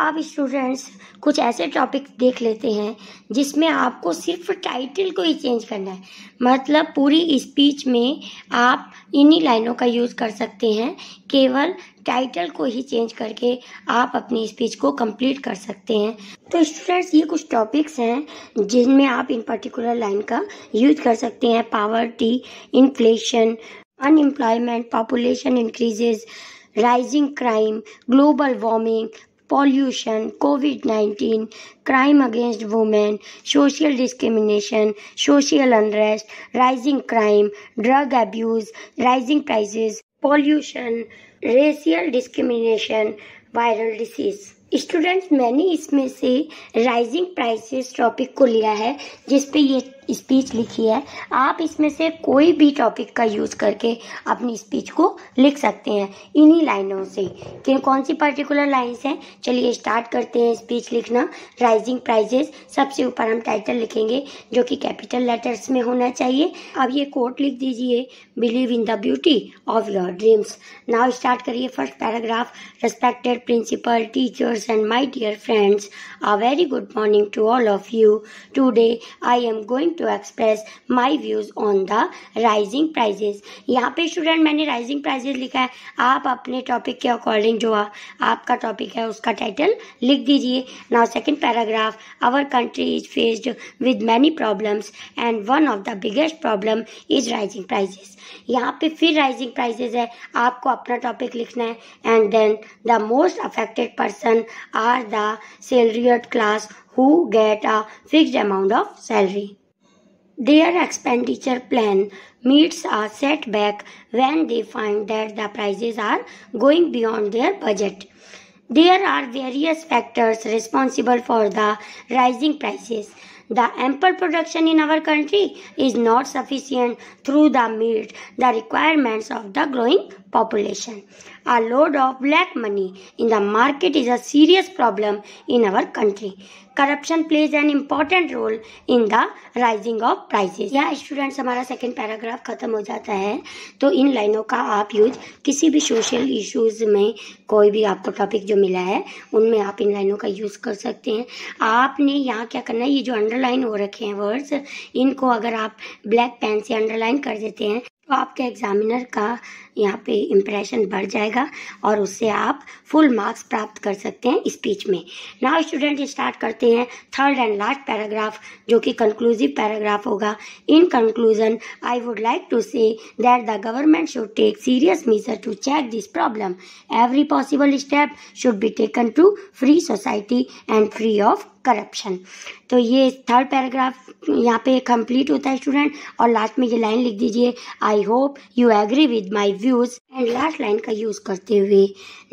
अब स्टूडेंट्स कुछ ऐसे टॉपिक देख लेते हैं जिसमें आपको सिर्फ टाइटल को ही चेंज करना है, मतलब पूरी स्पीच में आप इन्हीं लाइनों का यूज़ कर सकते हैं। केवल टाइटल को ही चेंज करके आप अपनी स्पीच को कंप्लीट कर सकते हैं। तो स्टूडेंट्स ये कुछ टॉपिक्स हैं जिनमें आप इन पर्टिकुलर लाइन का यूज कर सकते हैं। Poverty, inflation, unemployment, population increases, rising crime, global warming, pollution, COVID nineteen, crime against women, social discrimination, social unrest, rising crime, drug abuse, rising prices, pollution, racial discrimination, viral disease. Students मैंने इसमें से rising prices topic को लिया है जिस पे ये speech लिखी है। आप इसमें से कोई भी टॉपिक का यूज करके अपनी स्पीच को लिख सकते हैं इन्हीं लाइनों से। कि कौन सी पर्टिकुलर लाइन्स हैं, चलिए स्टार्ट करते हैं स्पीच लिखना। राइजिंग प्राइजेस, सबसे ऊपर हम टाइटल लिखेंगे जो कि कैपिटल लेटर्स में होना चाहिए। अब ये कोट लिख दीजिए, believe in the beauty of your dreams. Now start करिए first paragraph, respected principal, teachers and my dear friends, a very good morning to all of you, today I am going to express my views on the rising prices. यहाँ पे student मैंने rising prices लिखा है, आप अपने topic के according जो आपका टॉपिक है उसका टाइटल लिख दीजिए. Now second paragraph, our country is faced with many problems and one of the biggest problem is rising prices. यहाँ पे फिर राइजिंग प्राइजेस है, आपको अपना टॉपिक लिखना है. And then the most affected person are the salaried class who get a fixed amount of salary. Their expenditure plan meets a setback when they find that the prices are going beyond their budget. There are various factors responsible for the rising prices. The ample production in our country is not sufficient through the meet the requirements of the growing population. A load of black money in the market is a serious problem in our country. Corruption plays an important role in the rising of prices. या students हमारा second paragraph खत्म हो जाता है. तो इन लाइनों का आप यूज किसी भी सोशल इश्यूज में, कोई भी आपको टॉपिक जो मिला है उनमें आप इन लाइनों का यूज कर सकते हैं. आपने यहाँ क्या करना है, ये जो अंडरलाइन हो रखे हैं वर्ड्स, इनको अगर आप ब्लैक पेन से अंडरलाइन कर देते हैं तो आपके एग्जामिनर का यहाँ पे इम्प्रेशन बढ़ जाएगा और उससे आप फुल मार्क्स प्राप्त कर सकते हैं स्पीच में. नाउ स्टूडेंट स्टार्ट करते हैं थर्ड एंड लास्ट पैराग्राफ जो कि कंक्लूसिव पैराग्राफ होगा. In conclusion I would like to say that the government should take serious measure to check this problem. Every possible step should be taken to free society and free of corruption. तो ये third paragraph यहाँ पे complete होता है student. और last में ये line लिख दीजिए, I hope you agree with my views. And last line का यूज करते हुए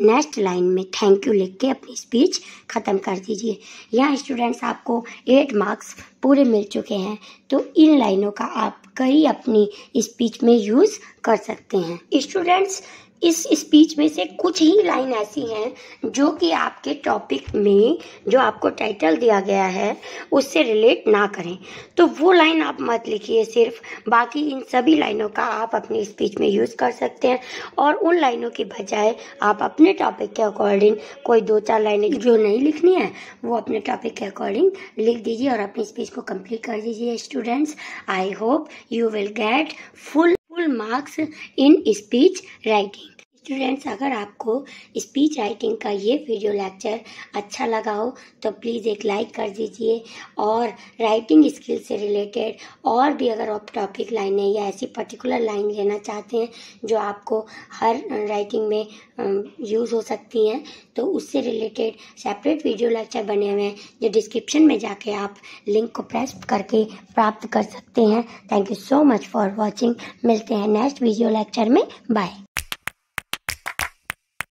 नेक्स्ट लाइन में थैंक यू लिख के अपनी स्पीच खत्म कर दीजिए. यहाँ स्टूडेंट्स आपको एट मार्क्स पूरे मिल चुके हैं. तो इन लाइनों का आप कई अपनी स्पीच में यूज कर सकते हैं स्टूडेंट्स. इस स्पीच में से कुछ ही लाइन ऐसी हैं जो कि आपके टॉपिक में जो आपको टाइटल दिया गया है उससे रिलेट ना करें, तो वो लाइन आप मत लिखिए सिर्फ. बाकी इन सभी लाइनों का आप अपनी स्पीच में यूज़ कर सकते हैं. और उन लाइनों के बजाय आप अपने टॉपिक के अकॉर्डिंग कोई दो चार लाइनें जो नहीं लिखनी है वो अपने टॉपिक के अकॉर्डिंग लिख दीजिए और अपनी स्पीच को कम्प्लीट कर दीजिए students. I hope you will get full full marks in speech writing. Students अगर आपको स्पीच राइटिंग का ये वीडियो लेक्चर अच्छा लगा हो तो प्लीज़ एक लाइक कर दीजिए. और राइटिंग स्किल से रिलेटेड और भी अगर आप टॉपिक लाइनें या ऐसी पर्टिकुलर लाइन लेना चाहते हैं जो आपको हर राइटिंग में यूज़ हो सकती हैं तो उससे रिलेटेड सेपरेट वीडियो लेक्चर बने हुए हैं जो डिस्क्रिप्शन में जाके आप लिंक को प्रेस करके प्राप्त कर सकते हैं. Thank you so much for watching. मिलते हैं नेक्स्ट वीडियो लेक्चर में. बाय.